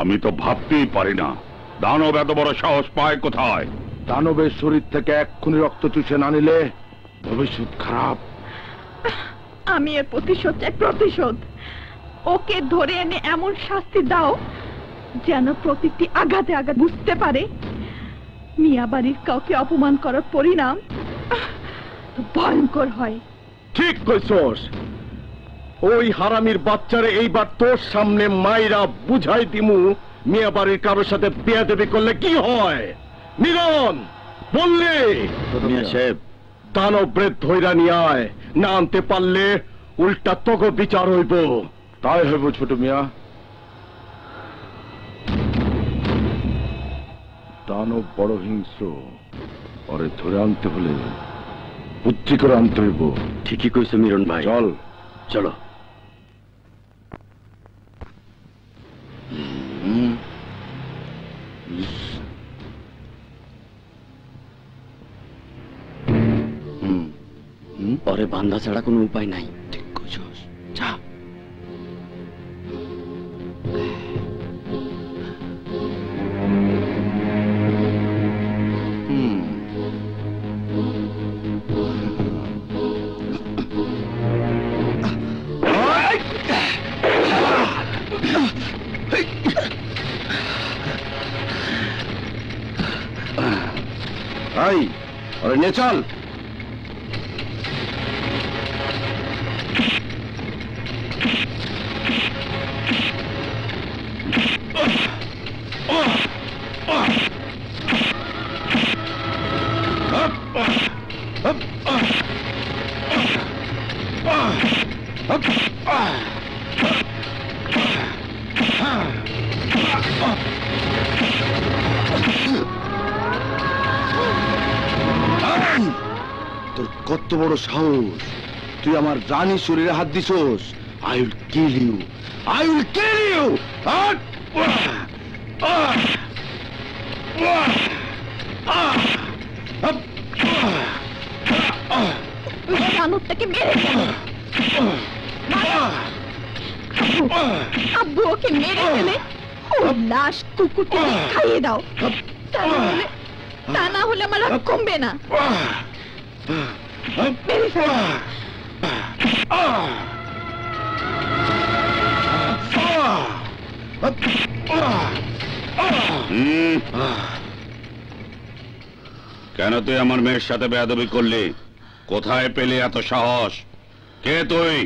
আমি তো ভাবতেই পারি না দানব এত বড় সাহস পায় কোথায়। দানবের শরীর থেকে এক্ষুনি রক্ত চুষে না নিলে ভবিষ্যৎ খারাপ। আমি এর প্রতিশোধ চাই, প্রতিশোধ। ওকে ধরে এনে এমন শাস্তি দাও যেন প্রতিটি আঘাতে আঘাত বুঝতে পারে মিয়া বাড়ির কাউকে অপমান করার পরিণাম ভয়ঙ্কর হয়। ঠিক কইছস। ওই হারামির বাচ্চারে এইবার তোর সামনে মাইরা বুঝাই দিমু মিয়া বাড়ির কারোর সাথে বেয়াদবি করলে কি হয়। নিরন বললে মিয়া সাহেব দানবরে ধইরা নিয়ে আয়, না আনতে পারলে উল্টা তোকে বিচার হইব। তাই হইব ছোট মিয়া। দানব বড় হিংস্র, ওরে ধরে আনতে হলে বুদ্ধি করে আনতে হইব। ঠিকই কইছো মিরন ভাই, চল চলো। अरे बांधा छाड़ा कोनो उपाय नहीं। ठीक कुछ जा आई अरे ने चल रानी शरीर हाथ दिसोस। I will kill you, I will kill you. अब्बू के मेरे लाश कुकुरके खाइए दाओ, ता ना होले मला कमबे ना। मेरे साथ কেন তুই আমার মেয়ের সাথে বেয়াদবি করলি? কোথায় পেলে এত সাহস? কে তুই?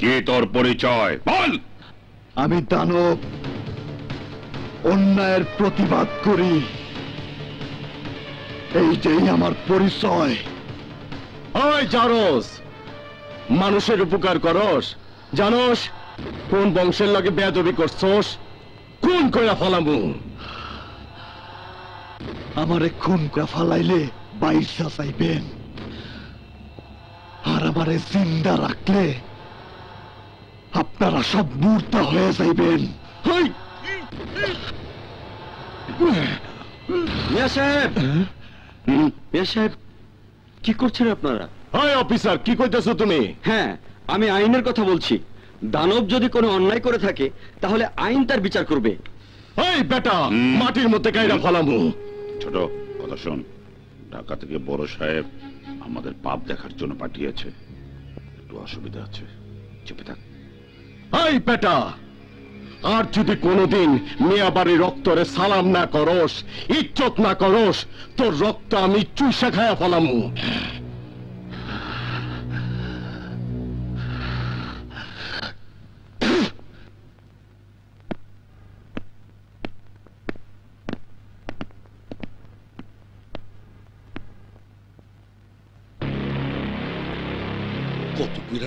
কি তোর পরিচয় বল। আমি দানব, অন্যায়ের প্রতিবাদ করি, এইটাই আমার পরিচয়। ওই জারস, মানুষের উপকার করস, জানোস কোন বংশের লগে বেয়াদবি করছস? খুন কইরা ফালামু। আমারে খুন কইরা ফালাইলে বাইসা চাইবেন, আর আমারে জিন্দা রাখলে আপনারা সব মুর্তা হয়ে যাইবেন। হাই মিয়া সাহেব, মিয়া সাহেব কি করছেন আপনারা? হাই অফিসার, কি কইতেছো তুমি? হ্যাঁ, আমি আইনের কথা বলছি। দানব যদি কোনো অন্যায় করে থাকে তাহলে আইন তার বিচার করবে। এই বেটা, মাটির মধ্যে কাইরা ফালামু। ছোট কথা শুন, ঢাকা থেকে বড় সাহেব আমাদের পাপ দেখার জন্য পাঠিয়েছে, একটু অসুবিধা আছে, চুপ থাক। এই বেটা, আর যদি কোনোদিন মিয়া বাড়ির রক্তরে সালাম না করস, ইজ্জত না করস, তোর রক্ত আমি চুষে খায়া ফালামু।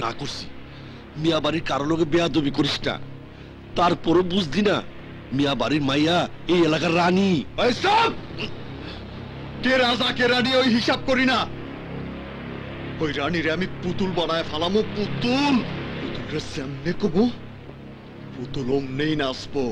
না করছি, মিয়া বাড়ির কারো লোকে বেয়াদবি করিস না, তারপরও বুঝলি না মিয়া বাড়ির মাইয়া এই এলাকার রানী। কে রাজা কে রানী ওই হিসাব করি না। ওই রানীরে আমি পুতুল বানায় ফালামো, পুতুল। পুতুলরে সামনে কবো, পুতুল অমনেই নাচবো।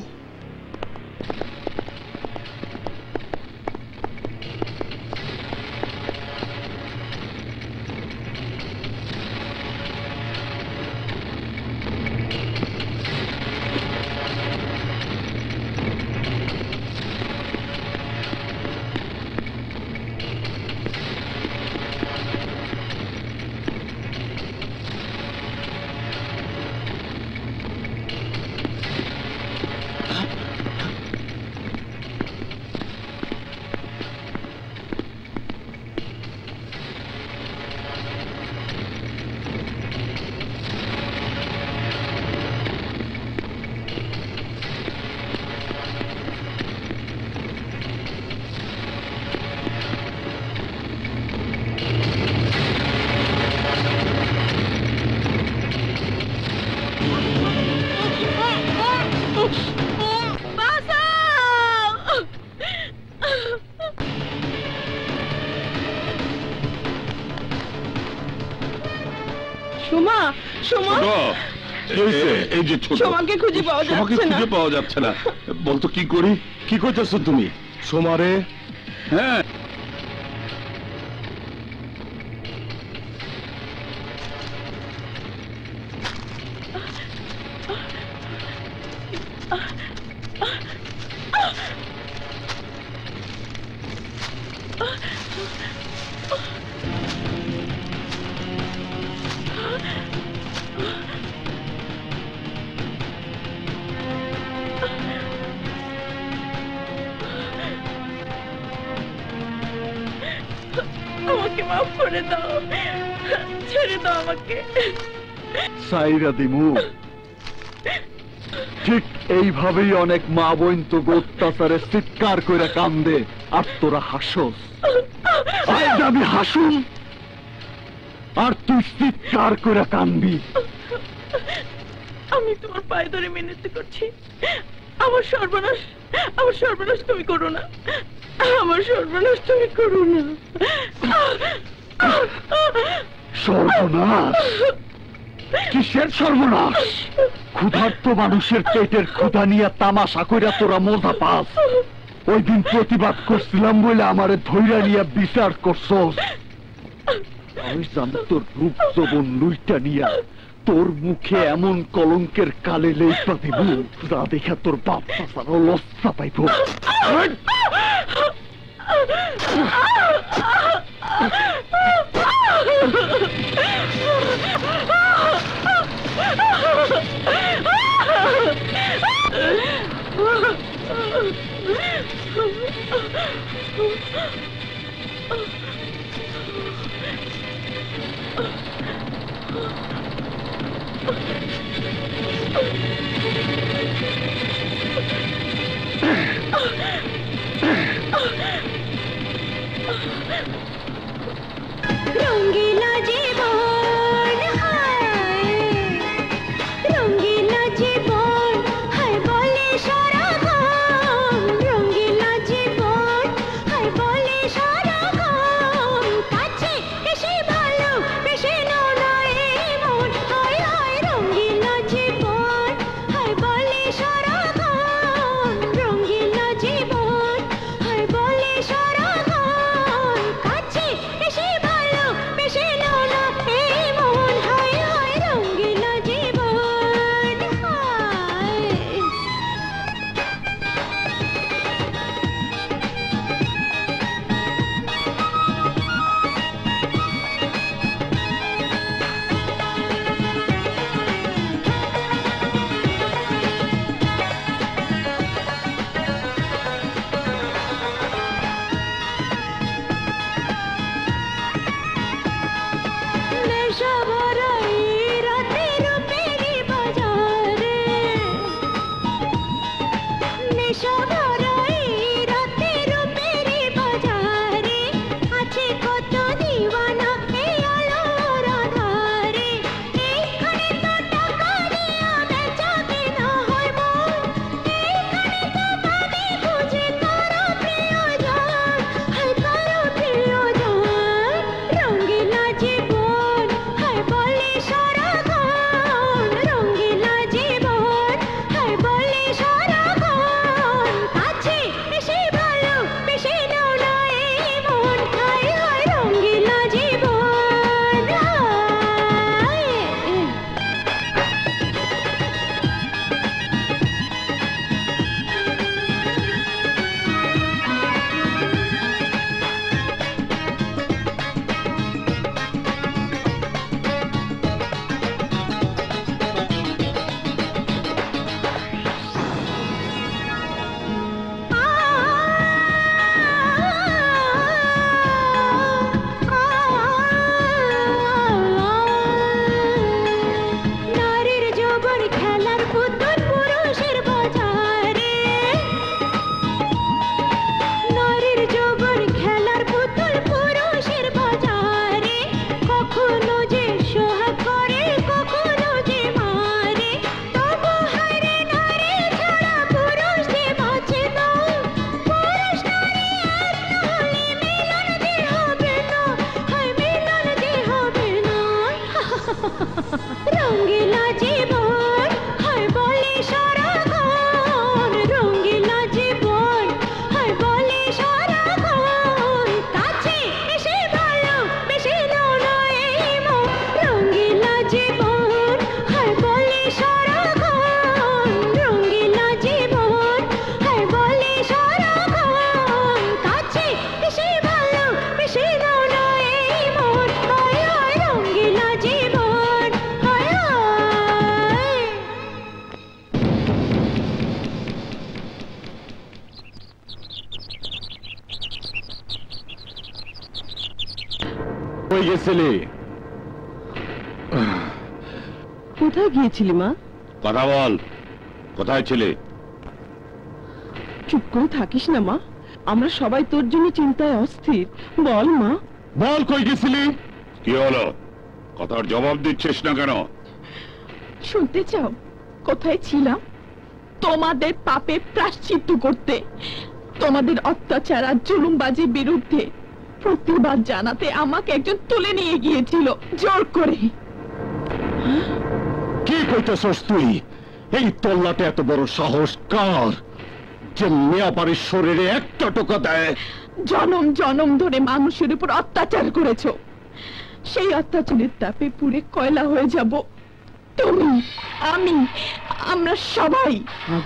सर्वनाश तुम करो ना सर्वनाश तुम करो ना सर्वनाश किसेर सर्वनाश क्षुधार्त मानुषेर पेटेर क्षुधा निया तामाशा कइरा तोरा मोजा पास ओई दिन प्रतिबाद करछिलाम बइला आमारे धइरा निया बिचार करछस आमी জানি তোর রূপ যৌবন লুইটা নিয়া তোর মুখে এমন কলঙ্কের কালে লেপা দিব যা দেখা তোর বাপ সারা লজ্জা পাইবো जवाब दिच्छिस ना केन सुनते चाओ कोथाय छिलाम तोमादेर पापे प्रायश्चित्त करते तोमादेर अत्याचार और जुलुमबाजी बिरुद्धे प्रतिबाद जानाते आमाके एकजन तुले निये गियेछिलो जोर करे। कि कइतेछस तुई एई तोल्लाते एत बड़ साहस कार जे मेयाबाड़ीर शरीरे एकटा टोका देय। जन्म जन्म धरे मानुषेर उपर अत्याचार करेछो सेई अत्याचारेर तापे पुड़े कयला हये जाबो तुमी आमी আমরা সবাই। এই সোমাকে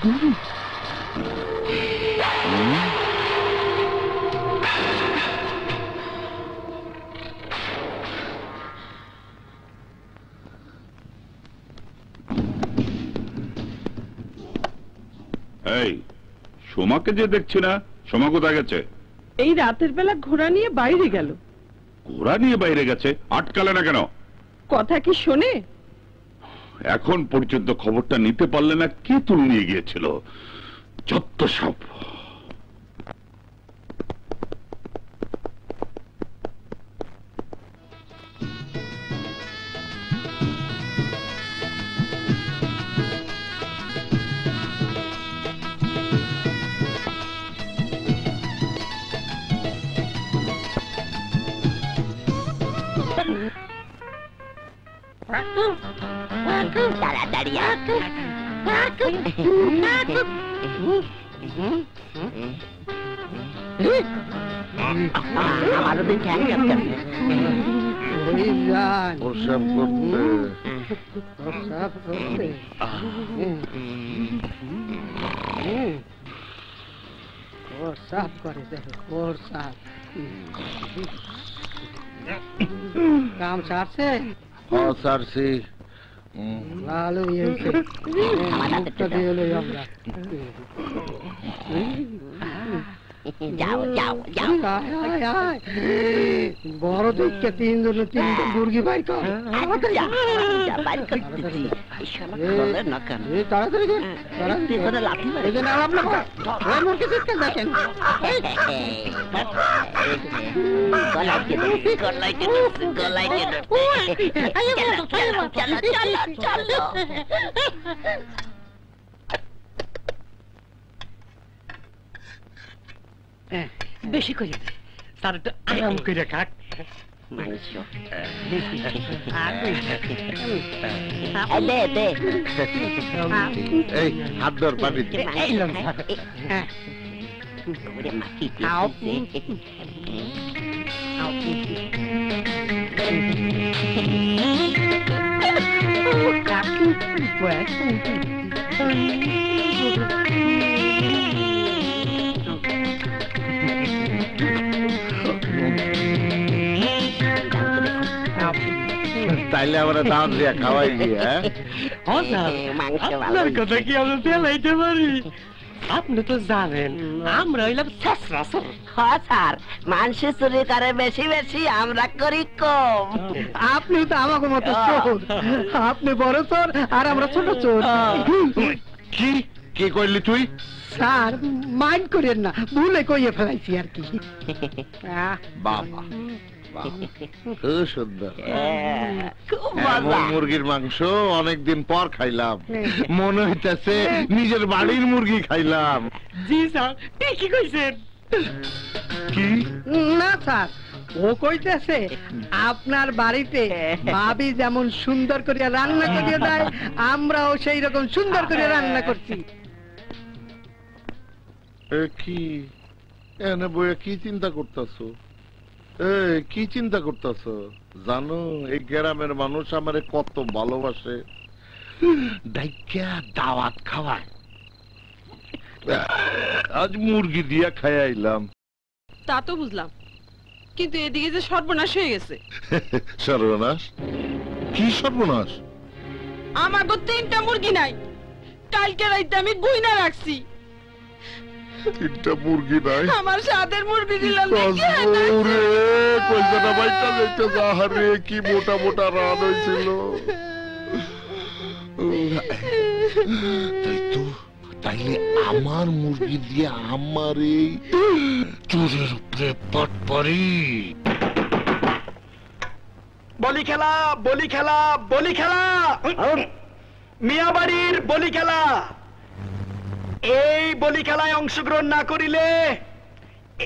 যে দেখছি না, সোমা কোথায় গেছে? এই রাতের বেলা ঘোড়া নিয়ে বাইরে গেল। ঘোড়া নিয়ে বাইরে গেছে আটকালে না কেন? কথা কি শুনে? এখন পর্যন্ত খবরটা নিতে পারলে না কে তুলে নিয়ে গিয়েছিল। যত সব काम साफ से हाँ सर से लालू ये मुक्त दियो लो यमला जाओ जाओ जाओ आय आय बोरो देख के तीन दोनों तीन मुर्गी बाहर का आवाज जा बाहर कर दी इशारा कर ना कर ये तारा के तारा तीन लाठी मारे ये ना आप लोग वो मुर्गी से कर जाते हैं गलाई के अरे वो चलो चलो चलो বেশি করে তার একটু আরাম করে খাক মানুষও আবে দে এই হাত ধর পানি এই লং ওরে মাটি খাও খাও ও কাকু বস তাইলে আমরা দাম দিয়া খাওয়াই দিয়ে হ্যাঁ ও স্যার আপনার কথা কি আমরা পেলাইতে পারি আপনি তো জানেন আমরা হইলাম শেষরা স্যার হ্যাঁ স্যার মানুষে চুরি করে বেশি বেশি আমরা করি কম আপনি তো আমাকে মতো চোর আপনি বড় চোর আর আমরা ছোট চোর কি কি কইলি তুই স্যার মাইন্ড করেন না ভুলে কইয়ে ফেলাইছি আর কি বাবা খুব সুন্দর মুরগির মাংস অনেকদিন পর খাইলাম মনে হইতেছে নিজের বাড়ির মুরগি খাইলাম জি স্যার ঠিকই কইছেন কি না স্যার ও কইতেছে আপনার বাড়িতে ভাবি যেমন সুন্দর করে রান্না করে দেয় আমরাও সেই রকম সুন্দর করে রান্না করছি কি এনে বইয়া কি চিন্তা করতেছো কি চিন্তা করতেছো জানো এই গ্রামের মানুষ আমারে কত ভালোবাসে ডাইকা দাওয়াত খাওয়ায় আজ মুরগি দিয়া খাইলাম তা তো বুঝলাম কিন্তু এদিকে যে সর্বনাশ হয়ে গেছে সর্বনাশ কি সর্বনাশ আমার গো তিনটা মুরগি নাই কালকে রাতে আমি গুইনা রাখছি इतना मुर्गी नहीं हमारे शादर मुर्गी जिला लेके है ना पूरे पैसा ना भाई का लेके जाहर रे की मोटा मोटा रानो इसीलो तो ताइले आमार मुर्गी दिया हमारे चूरे रुपये पट परी बोली खेला बोली खेला बोली खेला मियाँ बारीर बोली खेला ए बोली खेलाय अंशग्रहण ना करिले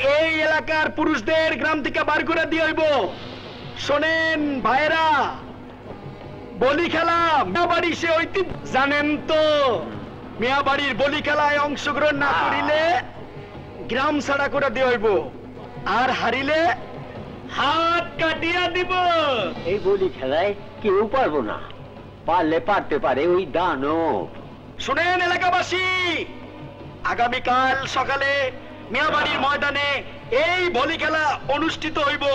এই এলাকার পুরুষদের গ্রাম থেকে বার করে দিয়ে হইব শুনেন ভাইরা বলি খেলা মিয়াবাড়ি সে হইতে জানেন তো মিয়াবাড়ির বলি খেলায় অংশগ্রহণ না করিলে গ্রাম ছাড়া করে দিয়ে হইব আর হারিলে হাত কাটিয়ে দিব এই বলি খেলায় কেউ পারবো না পারলে পারতে পারে ওই দানব শুনেন এলাকাবাসী आगामी काल सकाले मियाबाड़ीर मैदाने एई भली खेला अनुष्ठित हईब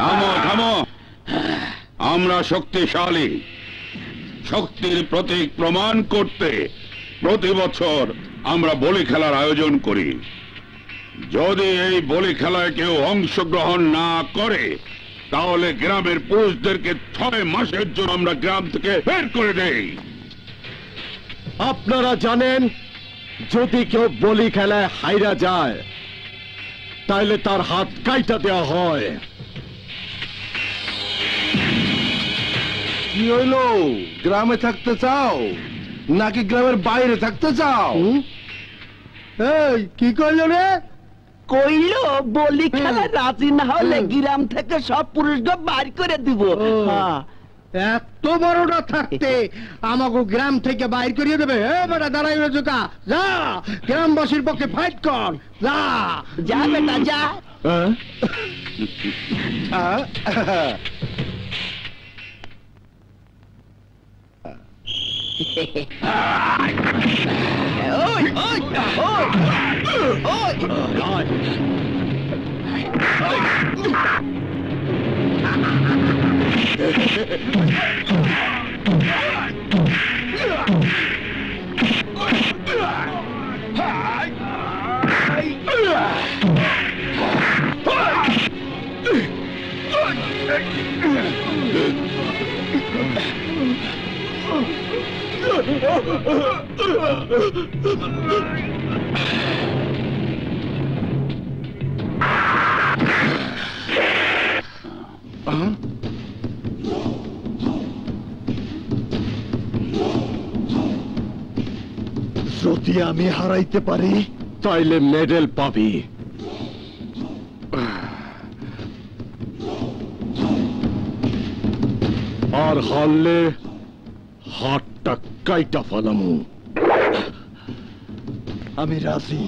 थामो थामो आम्रा शक्तिशाली शक्तिर प्रतीक प्रमाण करते प्रति बछर आम्रा बोली खेलार आयोजन करी यदि एई बोली खेलाय केउ अंशग्रहण ना करे ताहले ग्रामेर पुरुषदेरके 6 मासेर जोन्नो आम्रा ग्राम थेके बेर करे देई आपनारा जानेन यदि केउ बोली खेलाय हाइरा जाय ताहले तार हाथ काइटा देওয়া হয় ग्रामे थकते चाओ ना कि ग्रामेर बाहरे थकते चाओ की कइलो रे কইলো বলি খেলা রাজি না হলে গ্রাম থেকে সব পুরুষকে বাইর করে দিব হ্যাঁ এত বড় না থাকতে আমাগো গ্রাম থেকে বাইর করে দেবে এ বেটা দাঁড়াইরে জোকা যা গ্রামবাসীর পক্ষে ফাইট কর যা যা বেটা যা যদি আমি হারাইতে পারি তাইলে মেডেল পাবি আর হারলে हाथ काइटा फलामू आमी राजी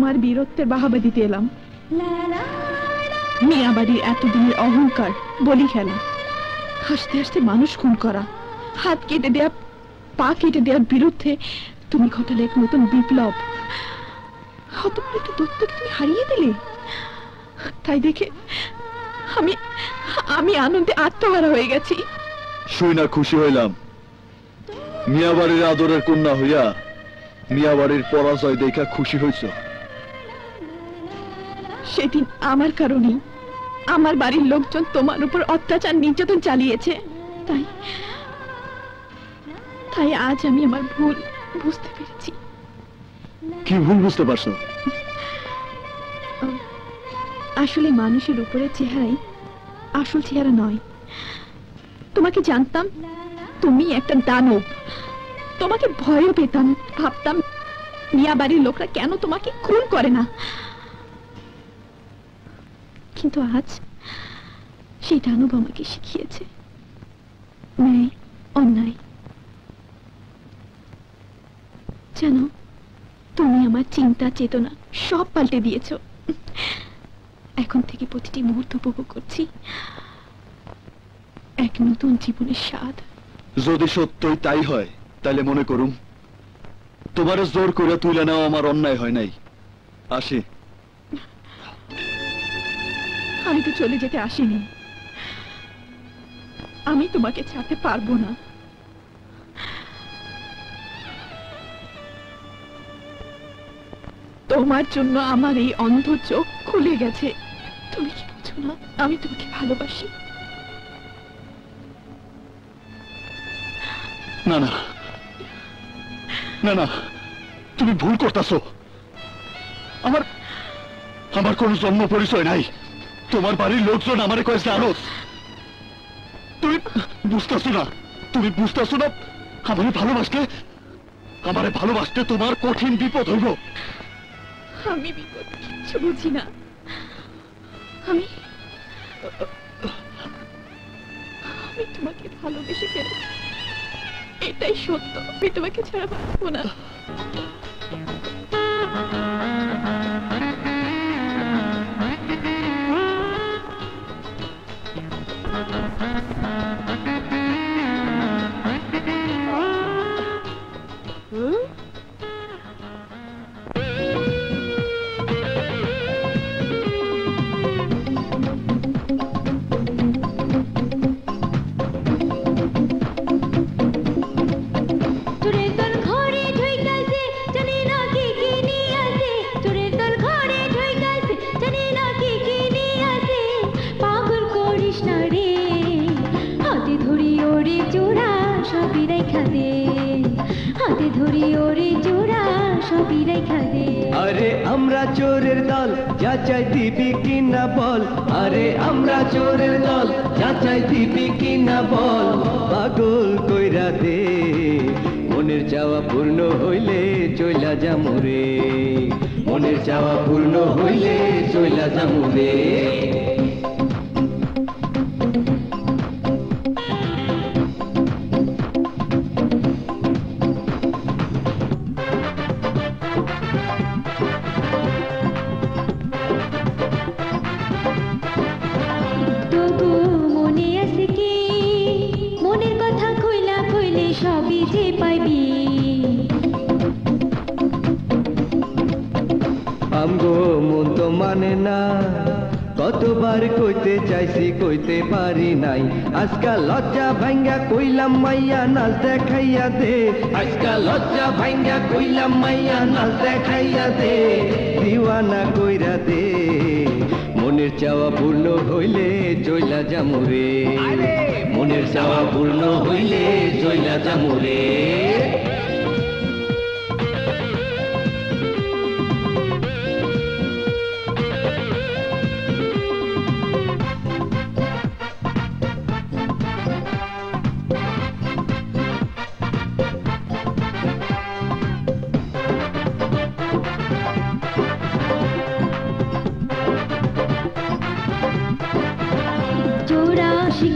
তোমার বীরত্বের বাহাবা দিতে এলাম। মিয়া বাড়ির এতদিনের অহংকার বলি খেলা, হাসতে হাসতে মানুষ খুন করা, হাত কেটে দেয়া পা কেটে দেওয়ার বিরুদ্ধে তুমি ঘটালে এক নতুন বিপ্লব। হতপ্রীত দত্তকে তুমি হারিয়ে দিলে, তাই দেখে আমি আমি আনন্দে আত্মহারা হয়ে গেছি। শুইনা খুশি হইলাম, মিয়া বাড়ির আদরের কন্যা হইয়া মিয়া বাড়ির পরাজয় দেখা খুশি হইছ। সেদিন আমার কারণে আমার বাড়ির লোকজন তোমার উপর অত্যাচার নির্যাতন চালিয়েছে, তাই তাই আজ আমি আমার ভুল বুঝতে পেরেছি। কি ভুল বুঝতে পারছো? আসলে মানুষের উপরে চেহারাই আসল চেহারা নয়। তোমাকে জানতাম তুমি একটা দানব, তোমাকে ভয়ও পেতাম, ভাবতাম মিয়া বাড়ির লোকরা কেন তোমাকে খুন করে না। কিন্তু আজ সেই দানব আমাকে শিখিয়েছে ন্যায় অন্যায়। জানো, তুমি আমার চিন্তা চেতনা সব পাল্টে দিয়েছ। এখন থেকে প্রতিটি মুহূর্ত উপভোগ করছি এক নতুন জীবনের স্বাদ। যদি সত্যই তাই হয়, তাহলে মনে করুম তোমার জোর করে তুলে নেওয়া আমার অন্যায় হয় নাই। আসি। আমি তো চলে যেতে আসিনি, আমি তোমাকে ছাড়তে পারবো না। তোমার জন্য আমার এই অন্ধ চোখ খুলে গেছে। তুমি কি বুঝো না আমি তোমাকে ভালোবাসি? না না না না, তুমি ভুল করতেছো। আমার আমার কোনো জন্ম পরিচয় নাই। তোমার বাড়ির লোকজন আমারে কয়েছে আরো। তুমি বুঝতেছো না, তুমি বুঝতেছো না আমারে ভালোবাসতে তোমার কঠিন বিপদ হইব। আমি বিপদ কিচ্ছু বুঝি না। আমি তোমাকে ভালোবেসে ফেলেছি, এটাই সত্য। আমি তোমাকে ছাড়া বাঁচবো না।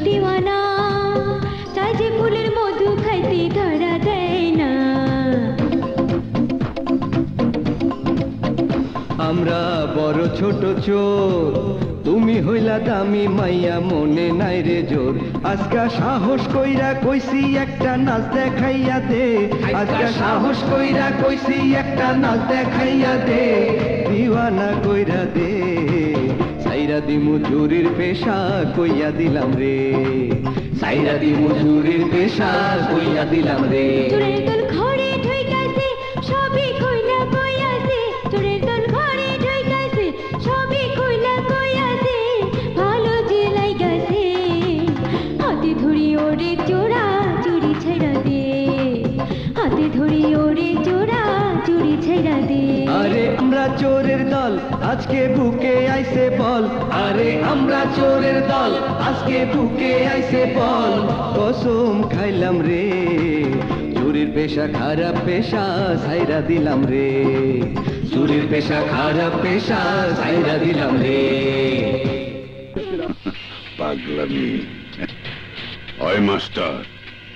दीवाना चाहे फुलेर मधु खाइते धरा देना आम्रा बड़ो छोटो चोर तुमी हইলা दामी माइया मने नाई रे जोर आजका साहस कइरा कइছি একটা নাচ দেখাইয়া দে आजका साहस कइरा कइছি একটা नाच देखाइया दे दीवाना कइरा दे साइरा दी मजूरीर पेशा কইয়া দিলাম রে साइरा दी मजूरीर पेशा কইয়া দিলাম রে चोरेर दल आज के बुके आइसे बल अरे हमरा चोरेर दल आज के बुके आइसे बल कसम खाइलाम रे चोरेर पेशा खराब पेशा साइरा दिलाम रे चोरेर पेशा खराब पेशा साइरा दिलाम रे पागलामी ओए मास्टर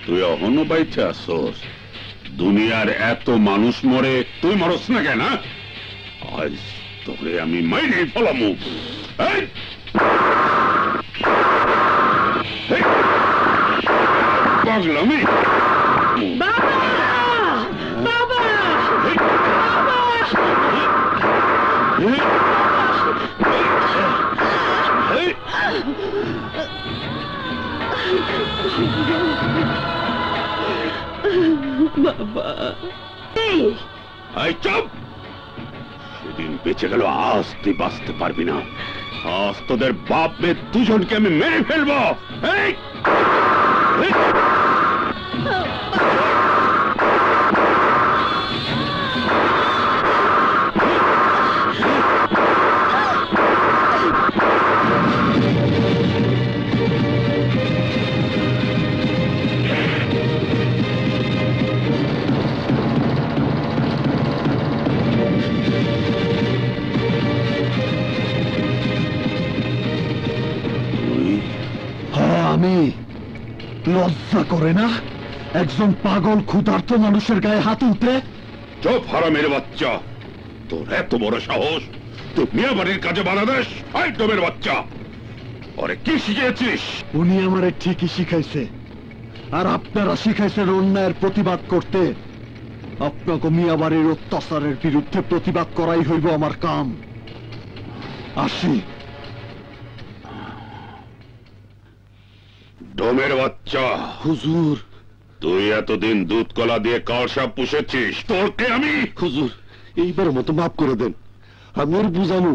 तुई एखोनो बाइचा आछोस दुनियार एतो मानुष मरे तुई मरस ना केन आज तोरे आमी माइने फलामु पागलामी बाबा बाबा बाबा बाबा चुप दिन बेचे गलो आज तु बाजते पारबी ना आज तोर बाप में दुजन के आमी मेरे फेलबो लज्जा करे ना एकजन पागल क्षुधार्थ मानुषेर गाये हाथ उठे चुप हरामेर बच्चा तोर एत बड़ साहस तुई मिया बाड़ीर काजे बाधा देस आई टोबेर बच्चा अरे कि शिखिয়েছিস उनी आमारे ঠিকই শিখাইছে আর আপনারা শিখাইছেন অন্যায়ের প্রতিবাদ করতে আপনাকে মিয়া বাড়ির অত্যাচারের বিরুদ্ধে প্রতিবাদ করাই হইব আমার কাম আসি डोमेर बच्चा हुजूर तु एत दिन दूध कला दिए कालसाप पुषेछिस तोरके आमी हुजूर एइबार मतो माफ करे देन आमि ओर बुझामो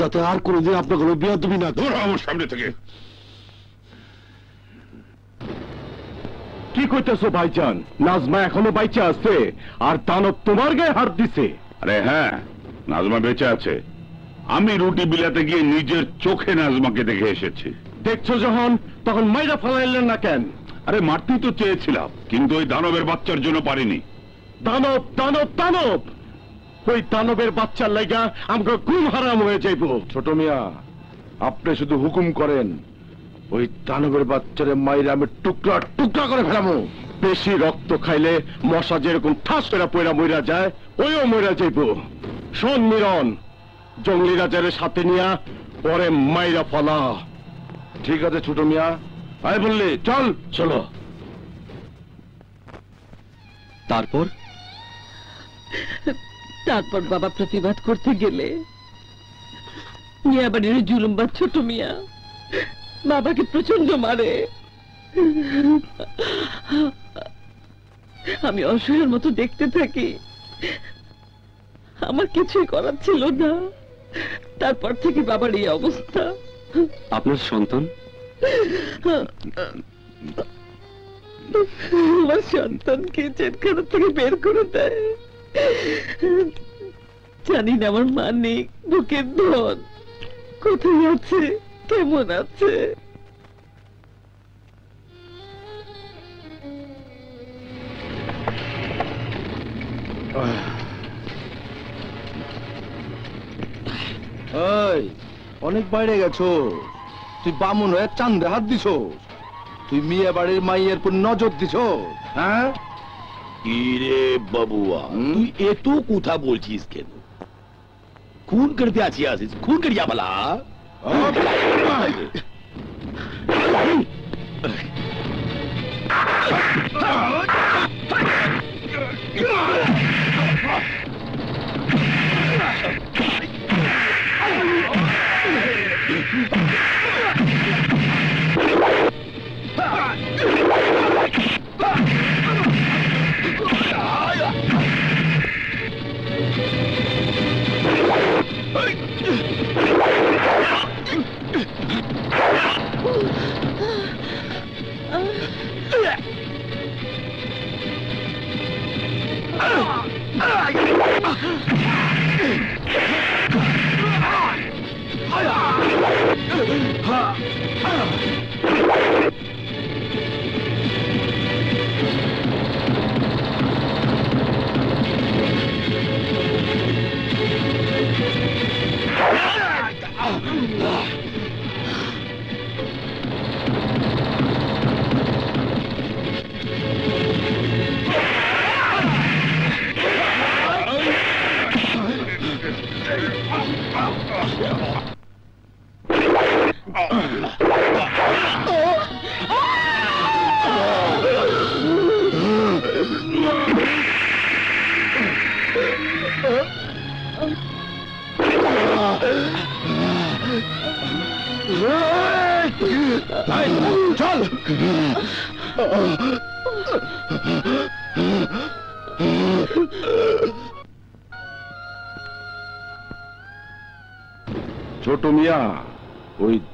जाते आर कोनोदिन आपनार कोनो बेयादबी ना धर आमार सामने थेके कि कइतेछो भाईजान नाजमा एखोनो बेঁচে आछे आर दानव तोमार गाয়ে हाथ दिছে अरे हाँ नाजमा बेঁচে आछे आमी रुटी बिलाते गिয়ে निजेर चोखे नाजमाके देखे एसेछि দেখছো যখন তখন মাইরা ফলাইলেন না কেন আরে মারতে তো চেয়েছিলাম কিন্তু ওই দানবের বাচ্চার জন্য পারিনি দানব দানব দানব ওই দানবের বাচ্চার লাগা আমগো ঘুম হারাম হয়ে যাইবো ছোট মিয়া আপনি শুধু হুকুম করেন ওই দানবের বাচ্চারে মাইরা আমি টুকরা টুকরা করে ফেলামু বেশি রক্ত খাইলে মশা যেরকম ঠাস করে পয়রা মইরা যায় ওইও মইরা যাইবো শোন মিরন জঙ্গলি রাজারে সাথে নিয়া পরে মাইরা ফলা ठीक है छोटो मिया आए बोलले चल चलो तारपर तारपर बाबा प्रतिवाद करते गेले मियाबाड़ीर जुलुमबाज छोटो मिया बाबा के प्रचंड मारे आमी असहायेर मतो देखते थाकी आमार किछुई करार छिलो ना तारपर थेके बाबार एई अवस्था আপনার সন্তান আমার সন্তানকে জেলখানা থেকে বের করে দেয় জানি না আমার মা নেই বুকের ধন কোথায় আছে কেমন আছে ওই অনেক বাইরে গেছো তুই বামুন হয়ে চাঁদে হাত দিছো তুই মিয়া বাড়ির মাইয়ের উপর নজর দিছো হ্যাঁ কি রে বাবুয়া তুই এত কথা বলছিস কেন खून कर दिया जी आजीज, खून कर दिया भला।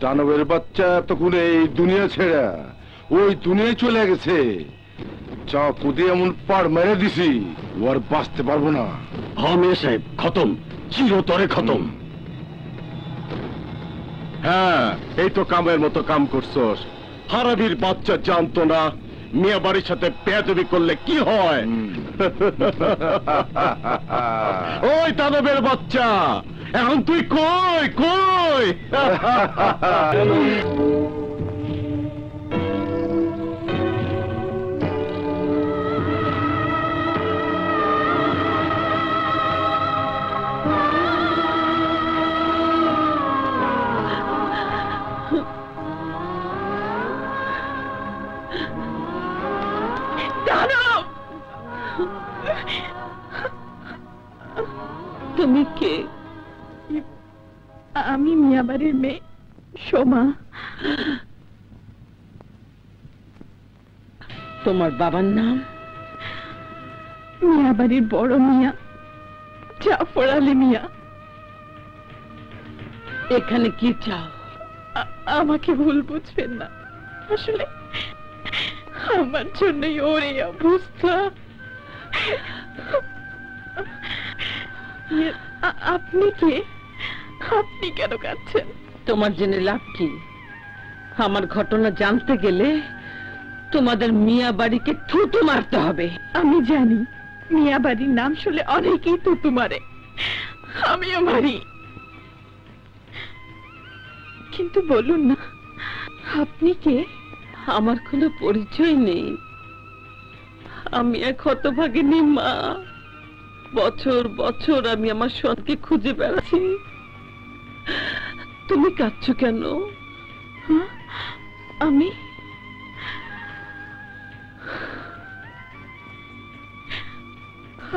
दानवेर बच्चा तखुने दुनिया छेड़ा ओई दुनिया चले गेछे चाकू दिये एमन पाड़ मेरे दिसी और बाँचते पारबो ना। हाँ मिया साहेब खत्म चिरतरे खत्म। हाँ एई तो कामेर मतो काम करछस। हारामिर बच्चा जानतो ना मिया बाड़ीर साथे पेयादबी करले की हय। ओई दानवेर बच्चा এখন তুই কই কই তুমি কে? आमी मियाबाड़ीर में शोमा। तुम्हार बाबार नाम? मियाबाड़ीर बड़ो मिया जाफर आली मिया। एखाने की चाओ? आमाके भूल बुझबेन ना, आसले आमार जन्यई ओर एई अवस्था। आपनि के? আপনি কেন কাঁদছেন? তোমার জেনে লাভ কি? আমার ঘটনা জানতে গেলে তোমাদের মিয়া বাড়িকে থুতু মারতে হবে। আমি জানি মিয়া বাড়ির নাম শুনলে অনেকেই থুতু মারে, আমিও মারি, কিন্তু বলুন না আপনি কে? আমার কোনো পরিচয় নেই, আমি এক হতভাগিনী মা। বছর বছর আমি আমার সন্তানকে খুঁজে বেড়াচ্ছি। তুমি কাচ্ছ কেন? আমি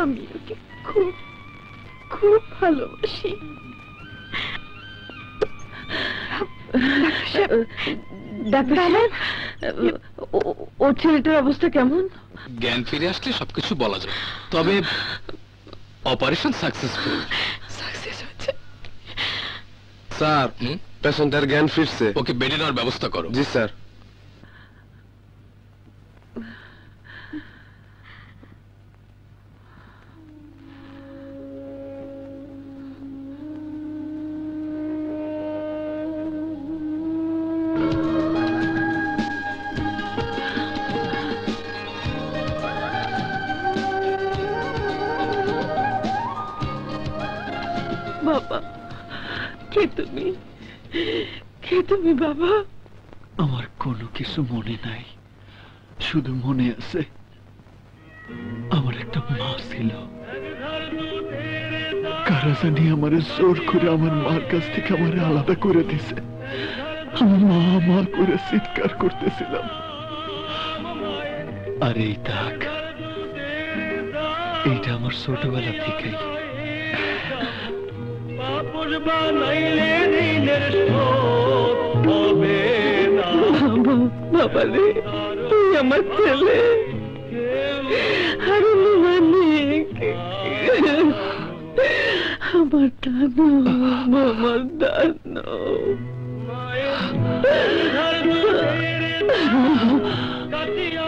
আমি ওকে খুব খুব ভালোবাসি। ডাক্তার ওর ছেলেটার অবস্থা কেমন? জ্ঞান ফিরে আসলে সবকিছু বলা যায়, তবে অপারেশন সাকসেসফুল। सर पेशेंटर ज्ञान फिर से ओके बेडे और व्यवस्था करो। जी सर। বাবা আমার কোনো কিছু মনে নাই, শুধু মনে আছে আমার একটা মা ছিল। कारसानी हमारे सोर कुरे अमर मार्गस्ती के हमारे हालात कुरेती से हम मामा कुरे सिद्ध करते सिलम अरे ताक इटा हमारे सोटो वाला थी बाबा ने यमन चले हर निवाने আমার দানো আমার দানো আমার বাবা কাটিয়া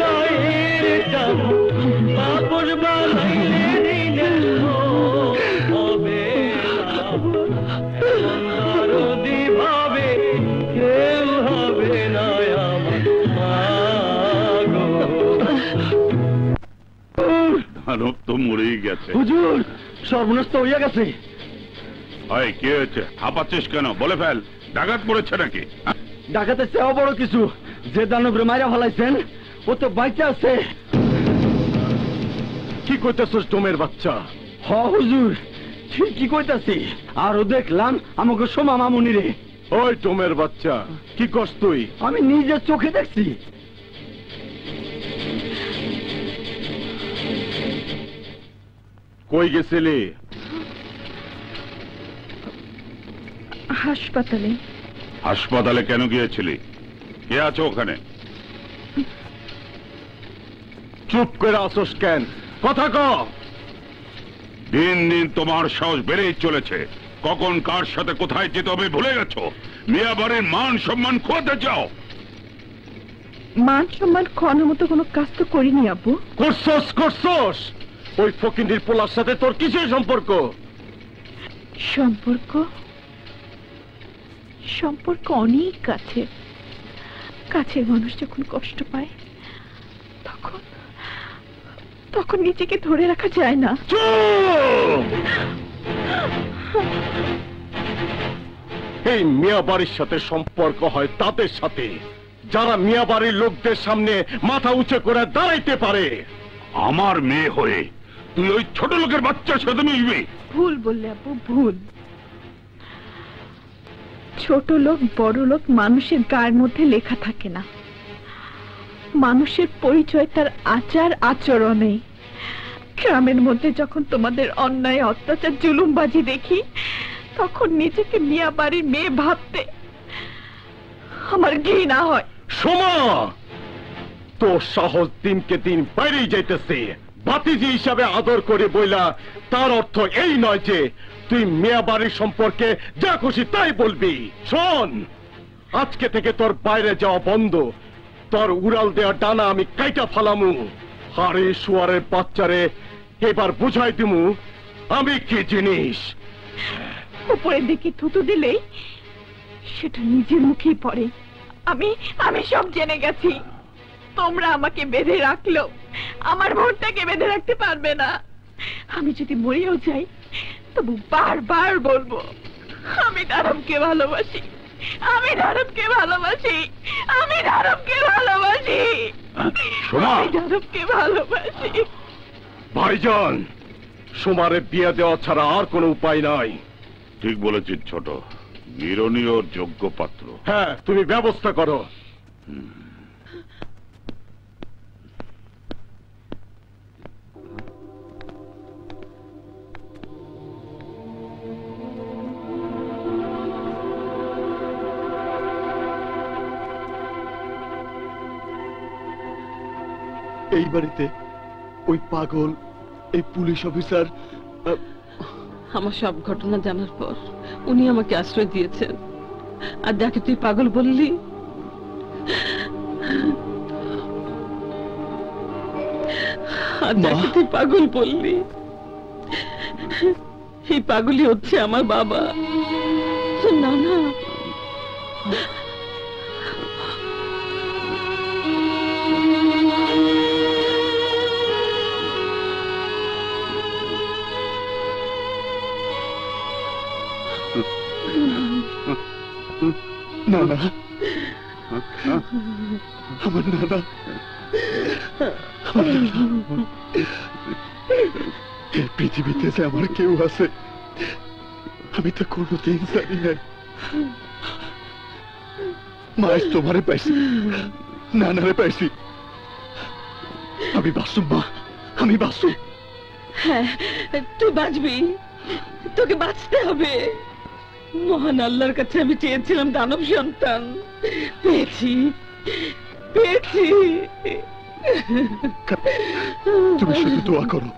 গায়ের দাম বাপুর বানাইলে मानव तो मरे ही गया थे। हुजूर, शर्मनस्त हो गया कैसे? आये क्या है? आप अच्छे शक्नो, बोले फैल, डाकत पुरे छना की। डाकते से और बड़ो किस्सू, जेदानो ग्रमाया वाला सेन, वो तो बच्चा से। की कोई तो सोच तुम्हेर बच्चा? हाँ हुजूर, ठीक की कोई तो सी, आरो देख लाम, हम उनको शो मामा मुनी रे। ओए तुम्हेर बच्चा, की कोस्ट तू ही? हमें नीचे चौके देखती। कोई गेसिले হাসপাতালে হাসপাতালে কেন গিয়েছিলি কে আছো ওখানে চুপ করে আছোস কেন কথা কও দিন দিন তোমার সাহস বেড়েই চলেছে কখন কার সাথে কোথায় যেতে হবে ভুলে গেছো মিয়া বাড়ির মান সম্মান খোয়াতে যাও মান সম্মান খোয়ানোর মতো কোনো কাজ তো করিনি আপু করছস করছস ওই ফকিন্দির পোলার সাথে তোর কিসের সম্পর্ক সম্পর্ক সম্পর্ক অনেক কাছে কাছের মানুষ যখন কষ্ট পায় তখন তখন নিজেকে ধরে রাখা যায় না এই মিয়া বাড়ির সাথে সম্পর্ক হয় তাদের সাথে যারা মিয়া বাড়ির লোকদের সামনে মাথা উঁচু করে দাঁড়াইতে পারে আমার মেয়ে হয়ে তুই ওই ছোট লোকের বাচ্চার সাথে মিশবি ভুল বললে আপু ভুল ছোট লোক বড় লোক মানুষের গায়ের মধ্যে লেখা থাকে না মানুষের পরিচয় তার আচার আচরণে গ্রামের মধ্যে যখন তোমাদের অন্যায় অত্যাচার জুলুমবাজি দেখি তখন নিজেকে মিয়া বাড়ির মেয়ে ভাবতে আমার ঘৃণা হয় সোমা तो साहस दिन के दिन बैरे जाते भातीजी हिसाब से आदर कर बोला तार अर्थ यही नये तुम मिया बाड़ी सम्पर्के जा खुशी ताई बोलबी शोन आज के थेके तोर बाहरे जाओ बंद तोर उड़ाल देया डाना आमी काइटा फालामू हारे शुआरेर बाच्चारे एबार बुझाई दिमू आमी की जिनिस उपरेर दिके थुतु दिलेई सेटा निजेर मुखेई पड़े आमी आमी सब जेने गेছি তোমরা আমাকে বেঁধে রাখলো আমার ভোটটাকে বেঁধে রাখতে পারবে না আমি যদি মরেও যাই তবু বারবার বলবো আমি দারুমকে ভালোবাসি আমি দারুমকে ভালোবাসি আমি দারুমকে ভালোবাসি সোমা আমি দারুমকে ভালোবাসি ভাইজান সোমারে বিয়ে দেওয়া ছাড়া আর কোনো উপায় নাই ঠিক বলেছিস ছোট নিরনির যোগ্য পাত্র হ্যাঁ তুমি ব্যবস্থা করো এই বাড়িতে ওই পাগল এই পুলিশ অফিসার আমার সব ঘটনা জানার পর উনি আমাকে আশ্রয় দিয়েছেন আর যাকে তুই পাগল বললি আর যাকে তুই পাগল বললি এই পাগলই হচ্ছে আমার বাবা না না नाना, हमार नाना, पृथ्वी से हमारे क्यों आसे हमें तो कोनो दिन सही है मास तुम्हारे पैसे नाना रे पैसे अभी बासु माँ हमें बासु है तू बाज भी तो के बाजते हबे महान अल्लाहर कछे हमें चेयेछिलाम दानव सन्तान पेयेछि पेयेछि तुमि शुधु दुआ करो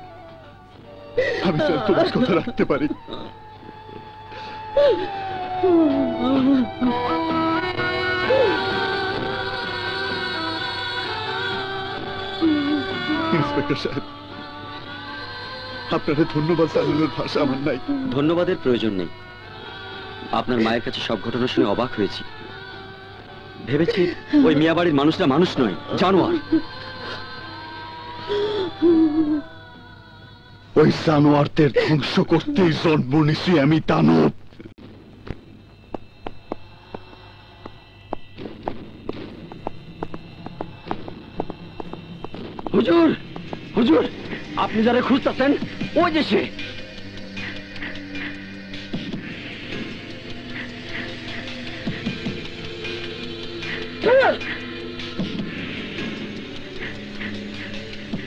हमें सर तुम्हारे कथा रखते पारी इंस्पेक्टर साहेब आपनारे धन्यवाद साधारण भाषा आमार नाई धन्यवादेर प्रयोजन नेई आपनार मायेर काछे सब घटना शुने अबाक हयेछि भेबेछि ओई मियाबाड़िर मानुषरा मानुष नय जानोयार ओई जानोयारदेर ध्वंस करतेई जन्म निछि आमि दानव हुजूर हुजूर আপনি যারা খুঁজতেছেন ওই যে সে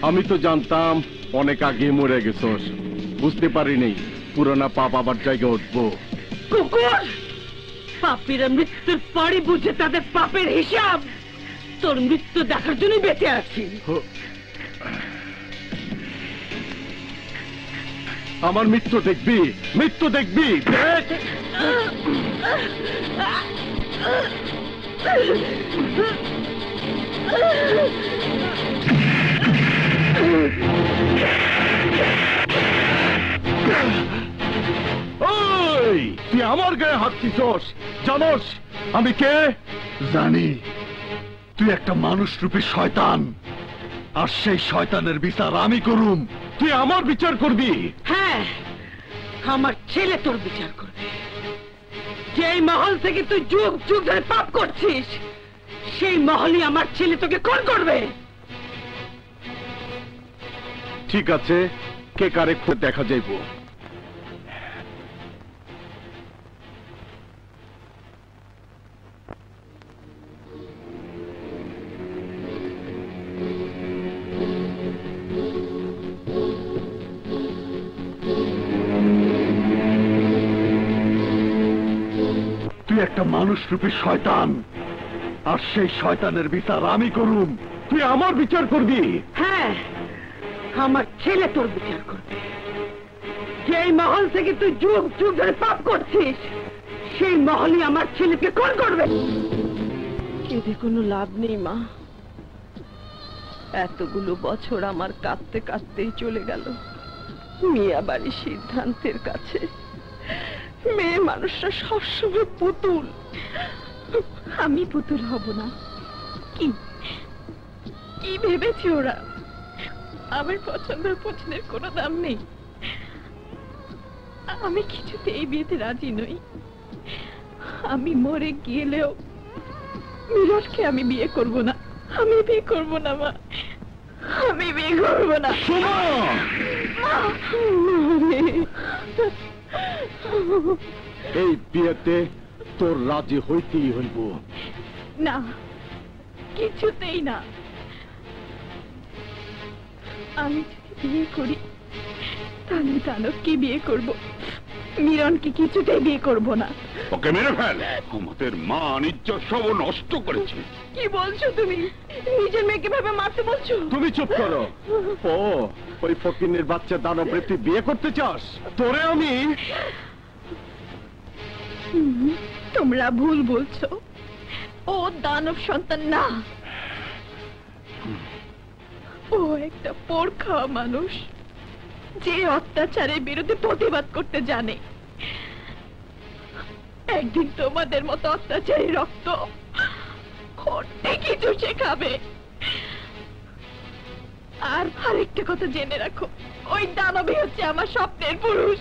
আমি তো জানতাম অনেক আগে মরে গেছস বুঝতে পারি নাই পুরোনা পাপ আবার জায়গা উঠবো কুকুর পাপীরা মৃত্যুর পরই বুঝে তাদের পাপের হিসাব তোর মৃত্যু দেখার জন্য বেঁচে আছি আমার মৃত্যু দেখবি ওই তুই আমার গায়ে হাত দিছস জানোস আমি কে জানি তুই একটা মানুষ রূপী শয়তান আর সেই শয়তানের বিচার আমি করুম তুই আমার বিচার করবি হ্যাঁ আমার ছেলে তোর বিচার করবে যেই মহল থেকে তুই যুগ যুগ ধরে পাপ করছিস সেই মহলই আমার ছেলে তোকে খুন করবে ঠিক আছে কে কারে খুন দেখা যাইবো মানুষ রূপী শয়তান আর সেই শয়তানের বিচার আমি করুম তুই আমার বিচার করবি হ্যাঁ আমার ছেলে তোর বিচার করবে যেই মহল থেকে তুই যুগ যুগ ধরে পাপ করছিস সেই মহলই আমার ছেলেকে খুন করবে কিন্তু কোনো লাভ নেই মা এতগুলো বছর আমার কাঁদতে কাঁদতেই চলে গেল মিয়া বাড়ির সিদ্ধান্তের কাছে মেয়ে মানুষরা সবসময় পুতুল আমি পুতুল হব না কি কি ভেবেছি ওরা আমার পছন্দের পুতুলের কোনো দাম নেই আমি কিছুতে এই বিয়েতে রাজি নই আমি মরে গেলেও মিরাজকে আমি বিয়ে করব না আমি বিয়ে করব না মা আমি বিয়ে করব না শোনো মা এই বিয়েতে তোর রাজি হইতেই হইব না কিছুতেই না আমি যদি বিয়ে করি তাহলে দানবকে বিয়ে করব মিরনকে কিছুতেই বিয়ে করব না ওকে মেরে ফেল আমাদের মান ইজ্জত সব নষ্ট করেছে কি বলছো তুমি নিজের মেয়েকে ভাবে মারতে বলছো তুমি চুপ করো ও ওই ফকিনের বাচ্চা দানব তুই বিয়ে করতে চাস তোরে আমি তোমরা ভুল বলছো ও দানব সন্তান না ও একটা পোড়খা মানুষ যে অত্যাচারের বিরুদ্ধে প্রতিবাদ করতে জানে একদিন তোমাদের মতো অত্যাচারী রক্ত করতে কিছু শেখাবে আর আরেকটা কথা জেনে রাখো ওই দানবই হচ্ছে আমার স্বপ্নের পুরুষ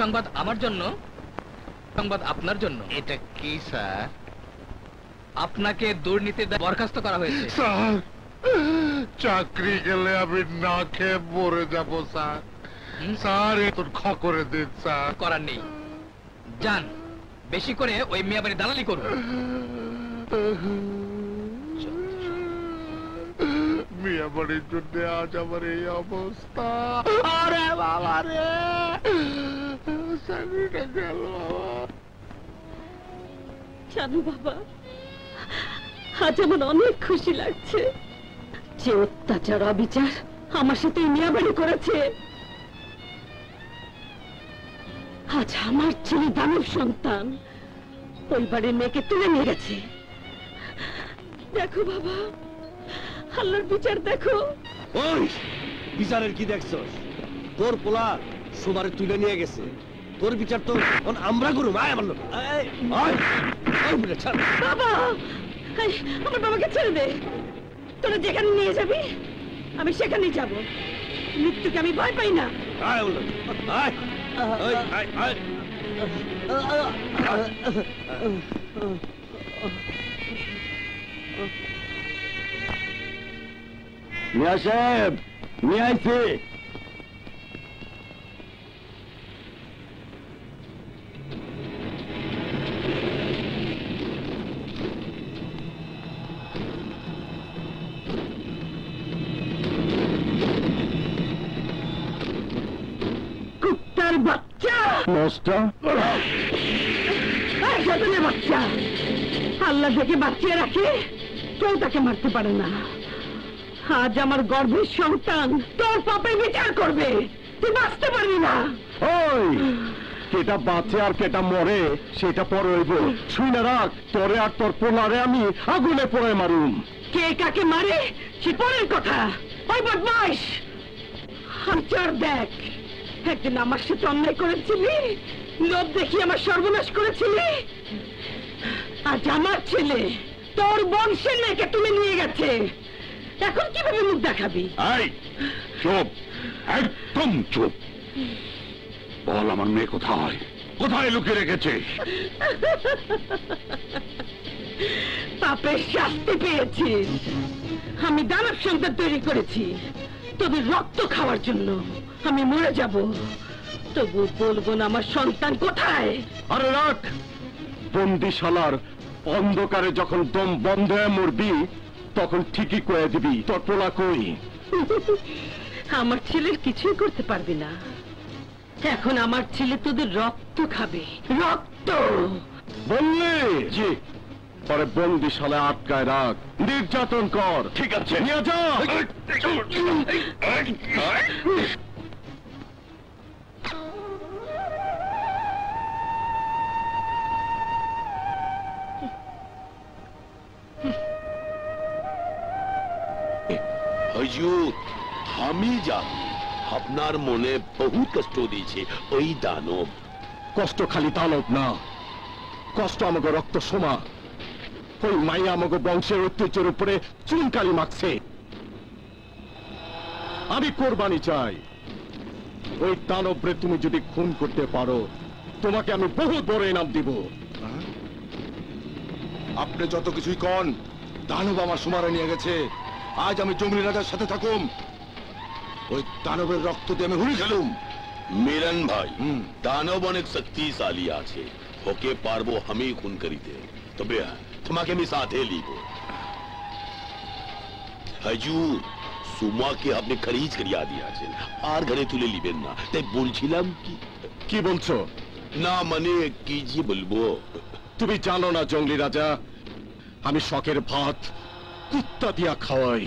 সংবাদ আমার জন্য, সংবাদ আপনার জন্য। এটা কি স্যার? আপনাকে দুর্নীতির বরখাস্ত করা হয়েছে স্যার। চাকরি গেলে আমি না খেয়ে মরে যাব স্যার। স্যার এত খা করে দিন স্যার। করার নেই, যান বেশি করে ওই মিয়া বাড়ি দালালি করুন। মিয়া বাড়ির জন্য আজ আমার এই অবস্থা। আরে বাবা রে, জানো বাবা আজ আমার অনেক খুশি লাগছে যে অত্যাচার অবিচার আমার সাথে মিয়া বাড়ি করেছে আজ আমার ছেলে দানব সন্তান পরিবারের মেয়েকে তুলে নিয়ে গেছে। দেখো বাবা, আল্লাহর বিচার দেখো। ওই বিচারের কি দেখছো? তোর পোলা সবারে তুলে নিয়ে গেছে, তোর বিচার তো আমরা করুম। আয় আমার লোক, বাবা আমার বাবাকে ছেড়ে দে। তোরা যেখানে নিয়ে যাবি আমি সেখানেই যাব। মৃত্যুকে আমি ভয় পাই না। আয় আমার লোক, আয় আয় আয়। মিয়া সাহেব, মিয়া আইছে। বাচ্চা আল্লাহ থেকে বাঁচিয়ে রাখে, কেউ তাকে মারতে পারে না। আজ আমার গর্ভের সন্তান তোর পাপের বিচার করবে, তুই বাঁচতে পারবি না। ওই কেটা বাঁচে আর কেটা মরে সেটা পরে হইব। শুনে রাখ, তোরে আর তোর পোলারে আমি আগুনে পড়ে মারুম। কে কাকে মারে সে পরের কথা। ওই বদমাইশ, হাজার দেখ একদিন আমার সাথে অন্যায় করেছিলি, লোভ দেখি আমার সর্বনাশ করেছিলি। আজ আমার ছেলে তোর বংশের মেয়েকে তুলে নিয়ে গেছে, এখন কিভাবে মুখ দেখাবি? চুপ, একদম চুপ। বল আমার মেয়ে কোথায়, কোথায় লুকিয়ে রেখেছে? পাপের শাস্তি পেয়েছিস। আমি দানব সন্তান তৈরি করেছি তোদের রক্ত খাওয়ার জন্য। আমি মরে যাব তবু বলবো না আমার সন্তান কোথায়। আরে রাখ, বন্দিশালার অন্ধকারে যখন দম বন্ধ হয়ে মরবি তখন ঠিকই কয়ে দিবি তোর পোলা কই। আমার ছেলের কিছুই করতে পারবি না। এখন আমার ছেলে তোদের রক্ত খাবে, রক্ত। বললে জি পরে বন্দিশালায় আটকায় রাখ, নির্যাতন কর। ঠিক আছে, নিয়ে যা। হুজুর, আমি জানি আপনার মনে বহু কষ্ট দিয়েছে ওই দানব। কষ্ট খালি দানব না, কষ্ট আমাকে রক্ত সোমা। ওই মাইয়া আমাকে বংশের ঐতিহ্যের উপরে চুনকালি মাখছে। আমি কোরবানি চাই। ওই দানবরে তুমি যদি খুন করতে পারো তোমাকে আমি বহুত বড় ইনাম দিব। আপনি যত কিছুই কন, দানব আমার সোমারে নিয়ে গেছে। আজ আমি জঙ্গলি রাজার সাথে থাকুম, ওই দানবের রক্ত দিয়ে আমি হুড়ি খেলুম। মিলন ভাই, দানব অনেক শক্তিশালী আছে, ওকে পারবো আমি খুন করিতে। তবে তোমাকে আমি সাথে লিব। হুজুর, সুমা কে আপনি খরিজ করিয়া দিয়াছেন আর ঘরে তুলে লিবেন না তাই বলছিলাম কি কি বলছো না মানে কি জি বলবো তুমি জানো না জঙ্গলি রাজা আমি শকের ভাত কুত্তা দিয়া খাওয়াই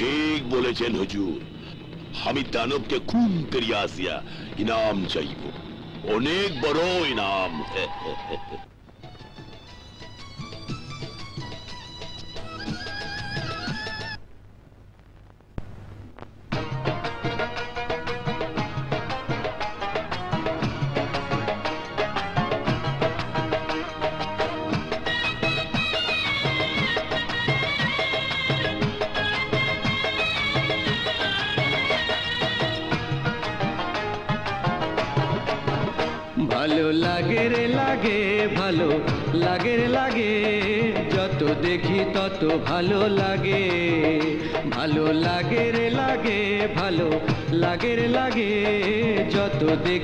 ठीक बोलेছেন হুজুর আমি দানবকে খুন করিয়া আসিয়া ইনাম চাইব অনেক বড় ইনাম तो देखी तो भालो लागे रे लागे जत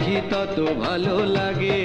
देखी तत भालो लागे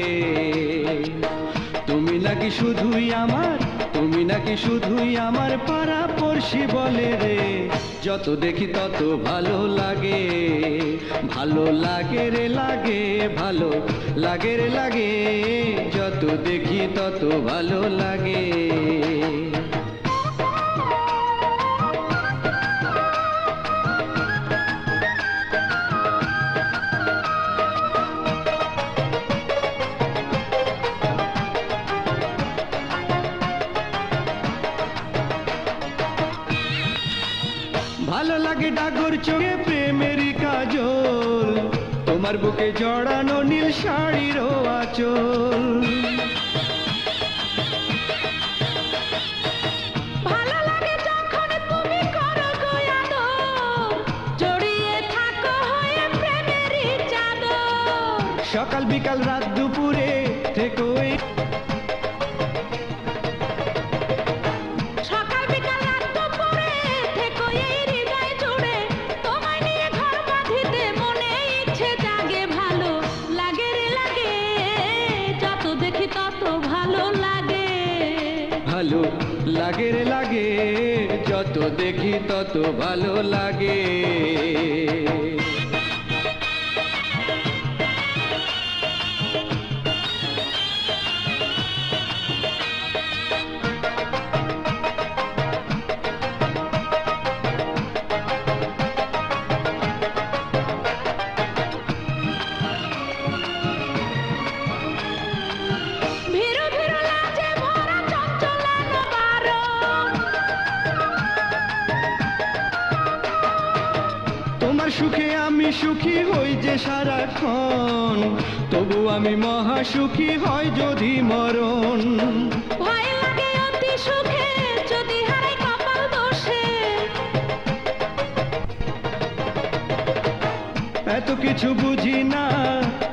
बुके जड़ानो नील शाड़ी रो आचल भालो लागे जखन तुमी करो गयादर जड़िए थाको होए प्रेमेरी चादर सकाल बिकाल रात दुपुरे थेकोई देखी तत भालो लागे सुखी हय जदि मरण भय लागे अति सुखे जदि हाराय कपाल दोषे एतो किछु बुझी ना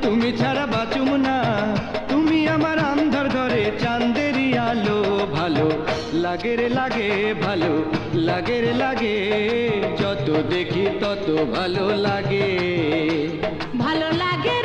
तुमी छाड़ा बाचुम ना तुमी आमार अंधार घरे चांदेरी आलो भालो लागे रे लागे जत देखी तत भालो लागे भालो लागे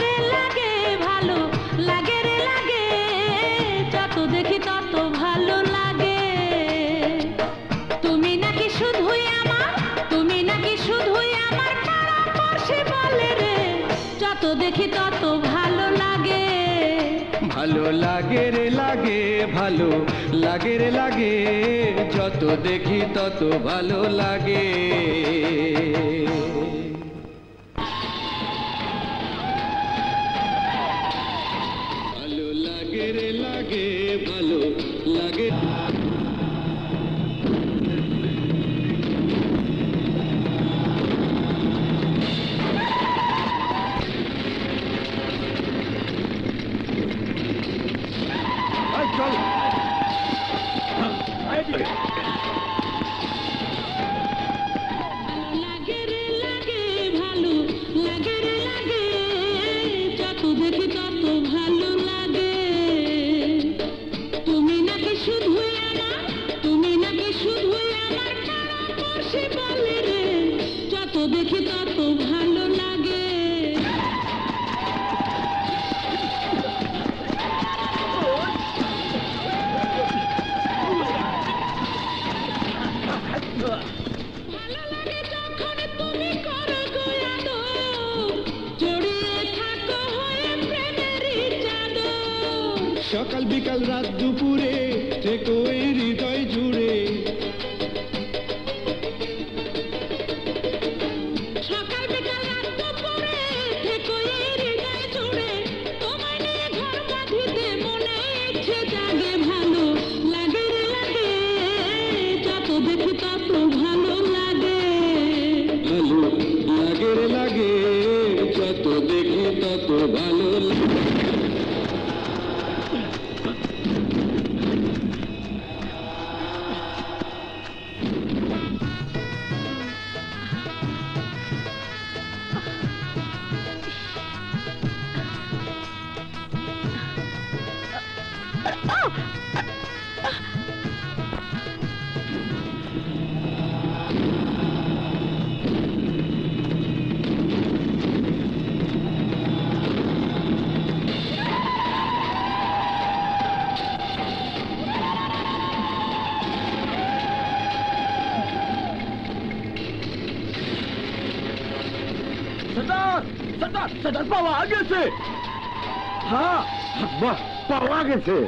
लागे रे लागे जत देखी तत भालो लागे भालो लागे रे लागे भालो लागे সকাল বিকাল রাত দুপুরে থেকো এই হৃদয় জুড়ে। आगे से चलो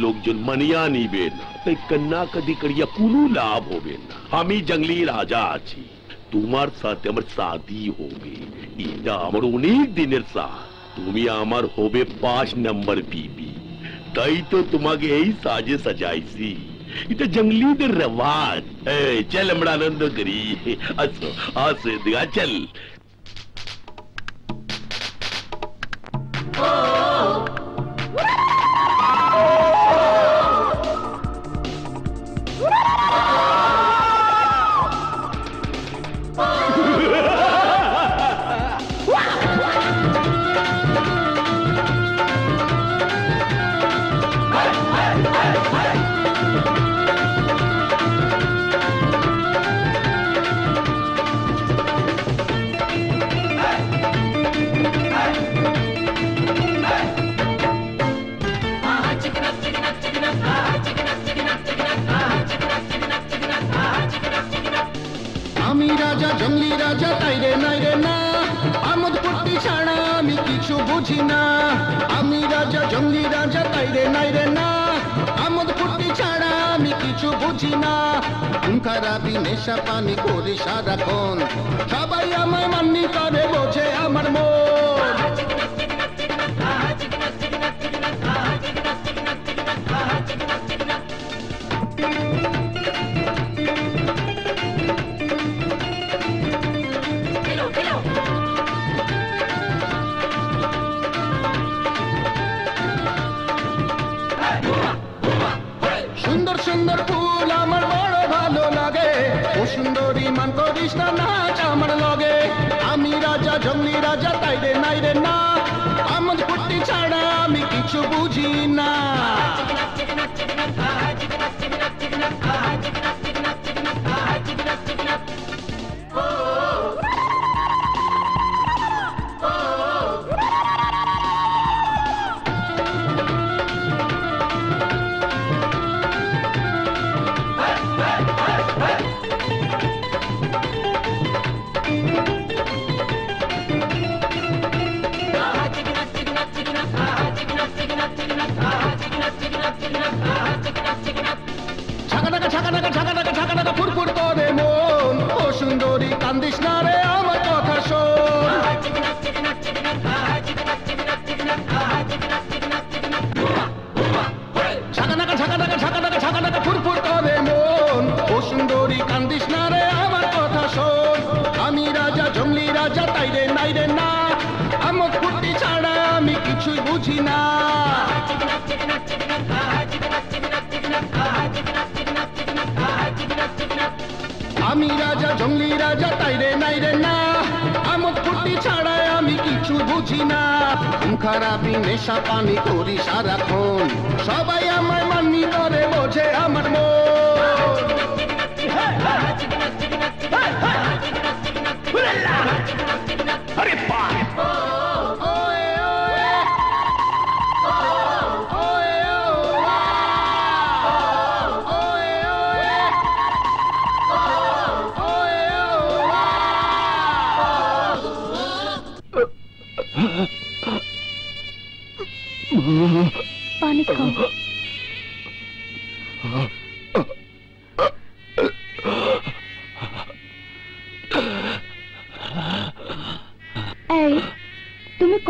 लोग जन मनिया नहीं बेना ते कन्ना कदी करिया कुनू लाभ हो बेना। हमी जंगली राजा आछी, तुम्हार साथ अमर शादी होगी। इदा अमर उन्हीं दिन सा तुम्हें अमर होबे 5 नंबर बीबी। तई तो तुम्हारे यही साजे सजाई सी। इता जंगली दे रवाज। चल अमर आनंद करी। असो आसे दिया चल।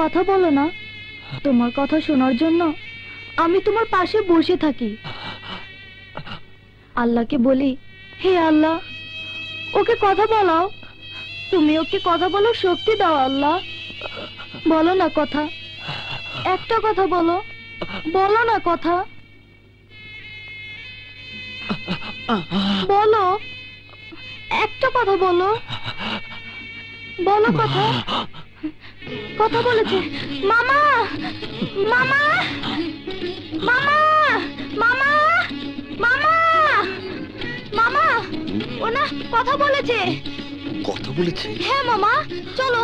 कथा बोलो ना तुम्हार कथा शोनार जोन्नो आमी तुम्हार पाशे बोशे थाकी आल्ला के बोली हे आल्ला ओके कथा बोलाओ तुमी ओके कथा बोलो शक्ति दाओ आल्ला बोलो ना कथा एकटा कथा बोलो बोलो ना कथा बोलो एकटा कथा बोलो बोलो कथा कथा बोलेछे मामा मामा मामा मामा मामा मामा ओना कथा बोलेछे हे मामा चलो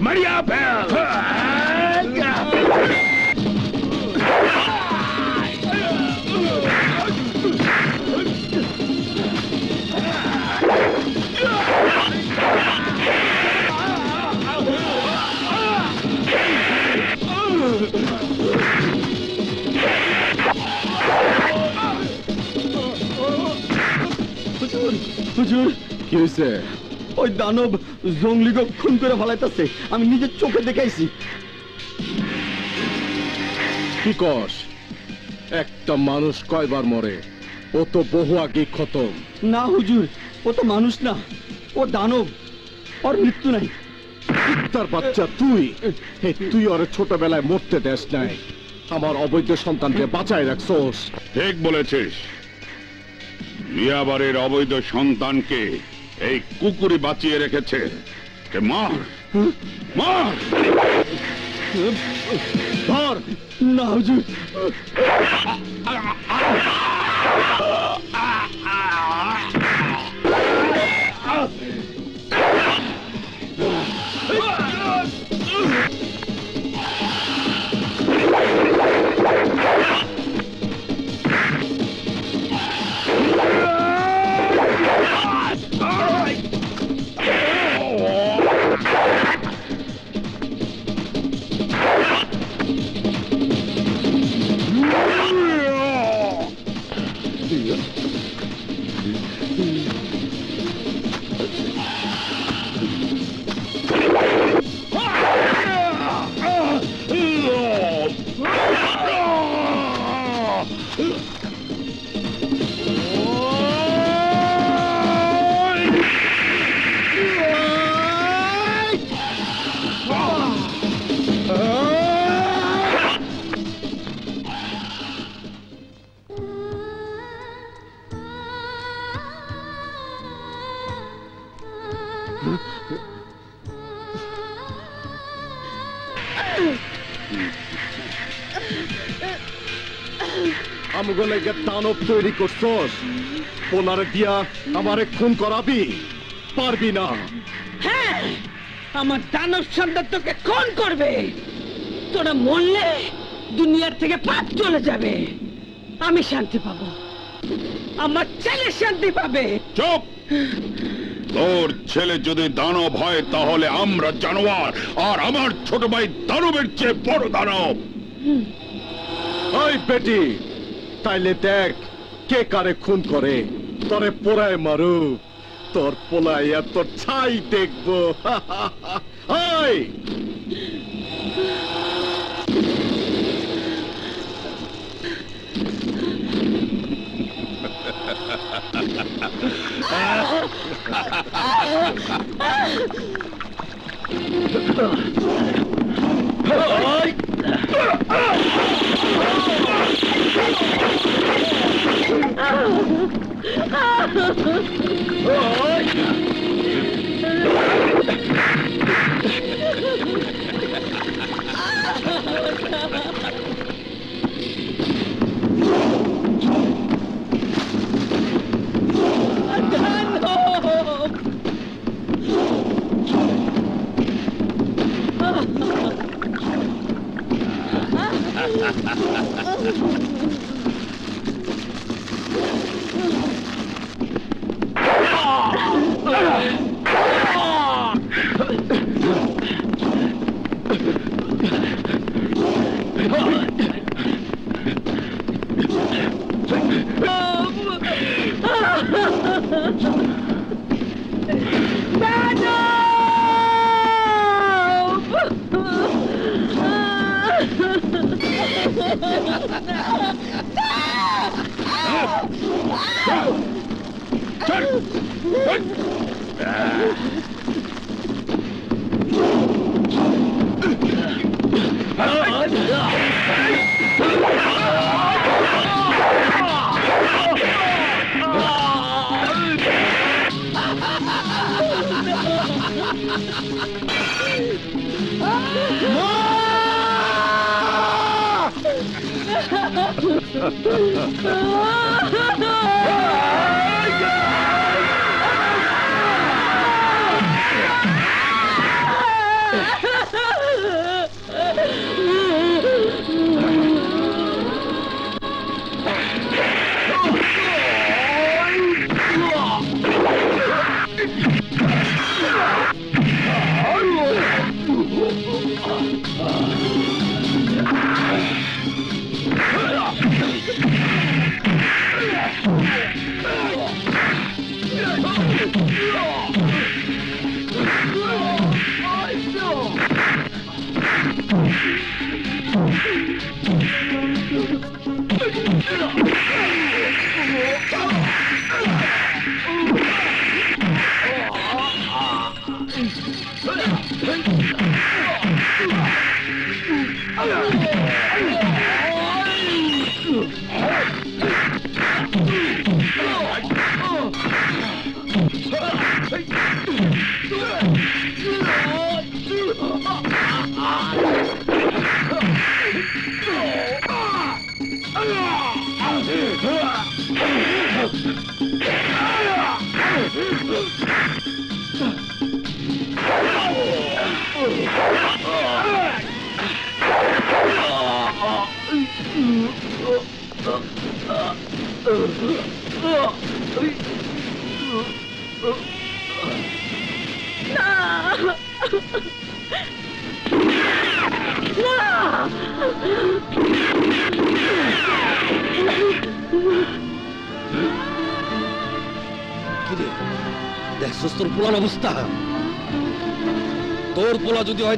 Maria Bell! हुजूर किसे ओই দানব জংলিকে খুন করে ফলাইতাছে আমি নিজে চোখে দেখাইছি কি কস একটা মানুষ কয়বার মরে ও তো বহু আগে খতম না হুজুর ও তো মানুষ না ও দানব আর মৃত্যু নাই তার বাচ্চা তুই হে তুই আর ছোটবেলায় মরতে দেশ নাই আমার অবৈধ সন্তানকে বাঁচায় রাখছস ঠিক বলেছিস বিয়াবারের অবৈধ সন্তানকে এই কুকুরি বাঁচিয়ে রেখেছে কে মার মার মার না হুজুর দানব তৈরি করছস পোলারে দিয়া আমারে খুন করাবি পারবি না হ্যাঁ আমার দানব সন্তান তোকে খুন করবে তোরা মরলে দুনিয়ার থেকে পাপ চলে যাবে আমি শান্তি পাবো আমার ছেলে শান্তি পাবে চুপ তোর ছেলে যদি দানব হয় তাহলে আমরা জানোয়ার আর আমার ছোট ভাই দানবের চেয়ে বড় দানব ওই বেটি তাইলে দেখ কে কারে খুন করে তোরে পোড়ায় মারু তোর পোলায় তোর ছাই দেখবো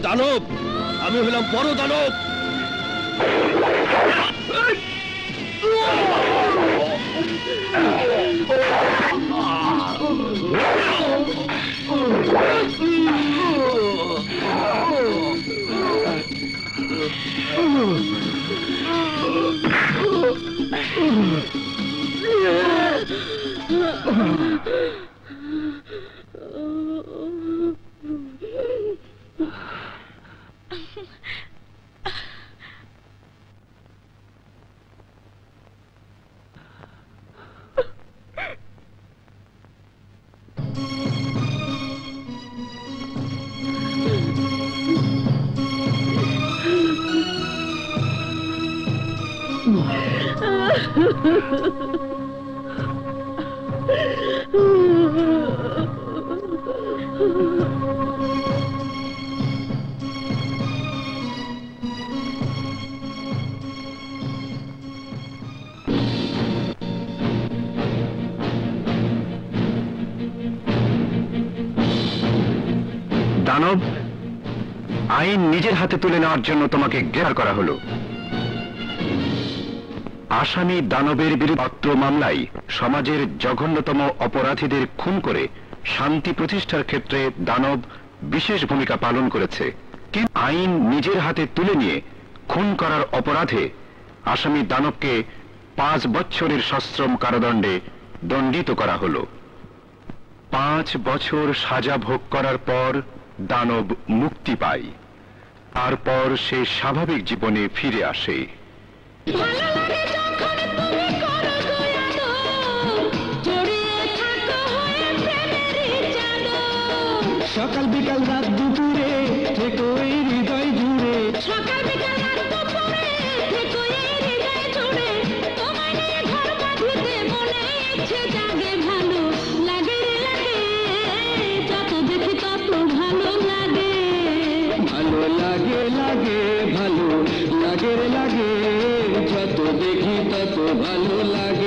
দানব আমি হলাম বড় দানব। তুলে নেওয়ার জন্য তোমাকে গ্রেফতার করা হলো। আসামি দানবের বিরুদ্ধে মামলায় সমাজের জঘন্যতম অপরাধীদের খুন করে শান্তি প্রতিষ্ঠার ক্ষেত্রে দানব বিশেষ ভূমিকা পালন করেছে, কিন্তু আইন নিজের হাতে তুলে নিয়ে খুন করার অপরাধে আসামি দানবকে ৫ বছরের সশ্রম কারাদণ্ডে दंडित करा हलो। 5 বছর सजा भोग करार पर दानव मुक्ति पाय आर पर से स्वाभाविक जीवने फिरे आसे। सकाल बिकाल रात दुपुरे থেকো এই হৃদয় জুড়ে। সকাল বিকাল রাত দুপুরে থেকো এই হৃদয় জুড়ে। তোমায় নিয়ে ঘর বাঁধতে মনে ইচ্ছে জাগে ভালো লাগে রে লাগে। যত দেখি তত ভালো লাগে। ভালো লাগে লাগে ভালো লাগে রে লাগে। যত দেখি তত ভালো লাগে।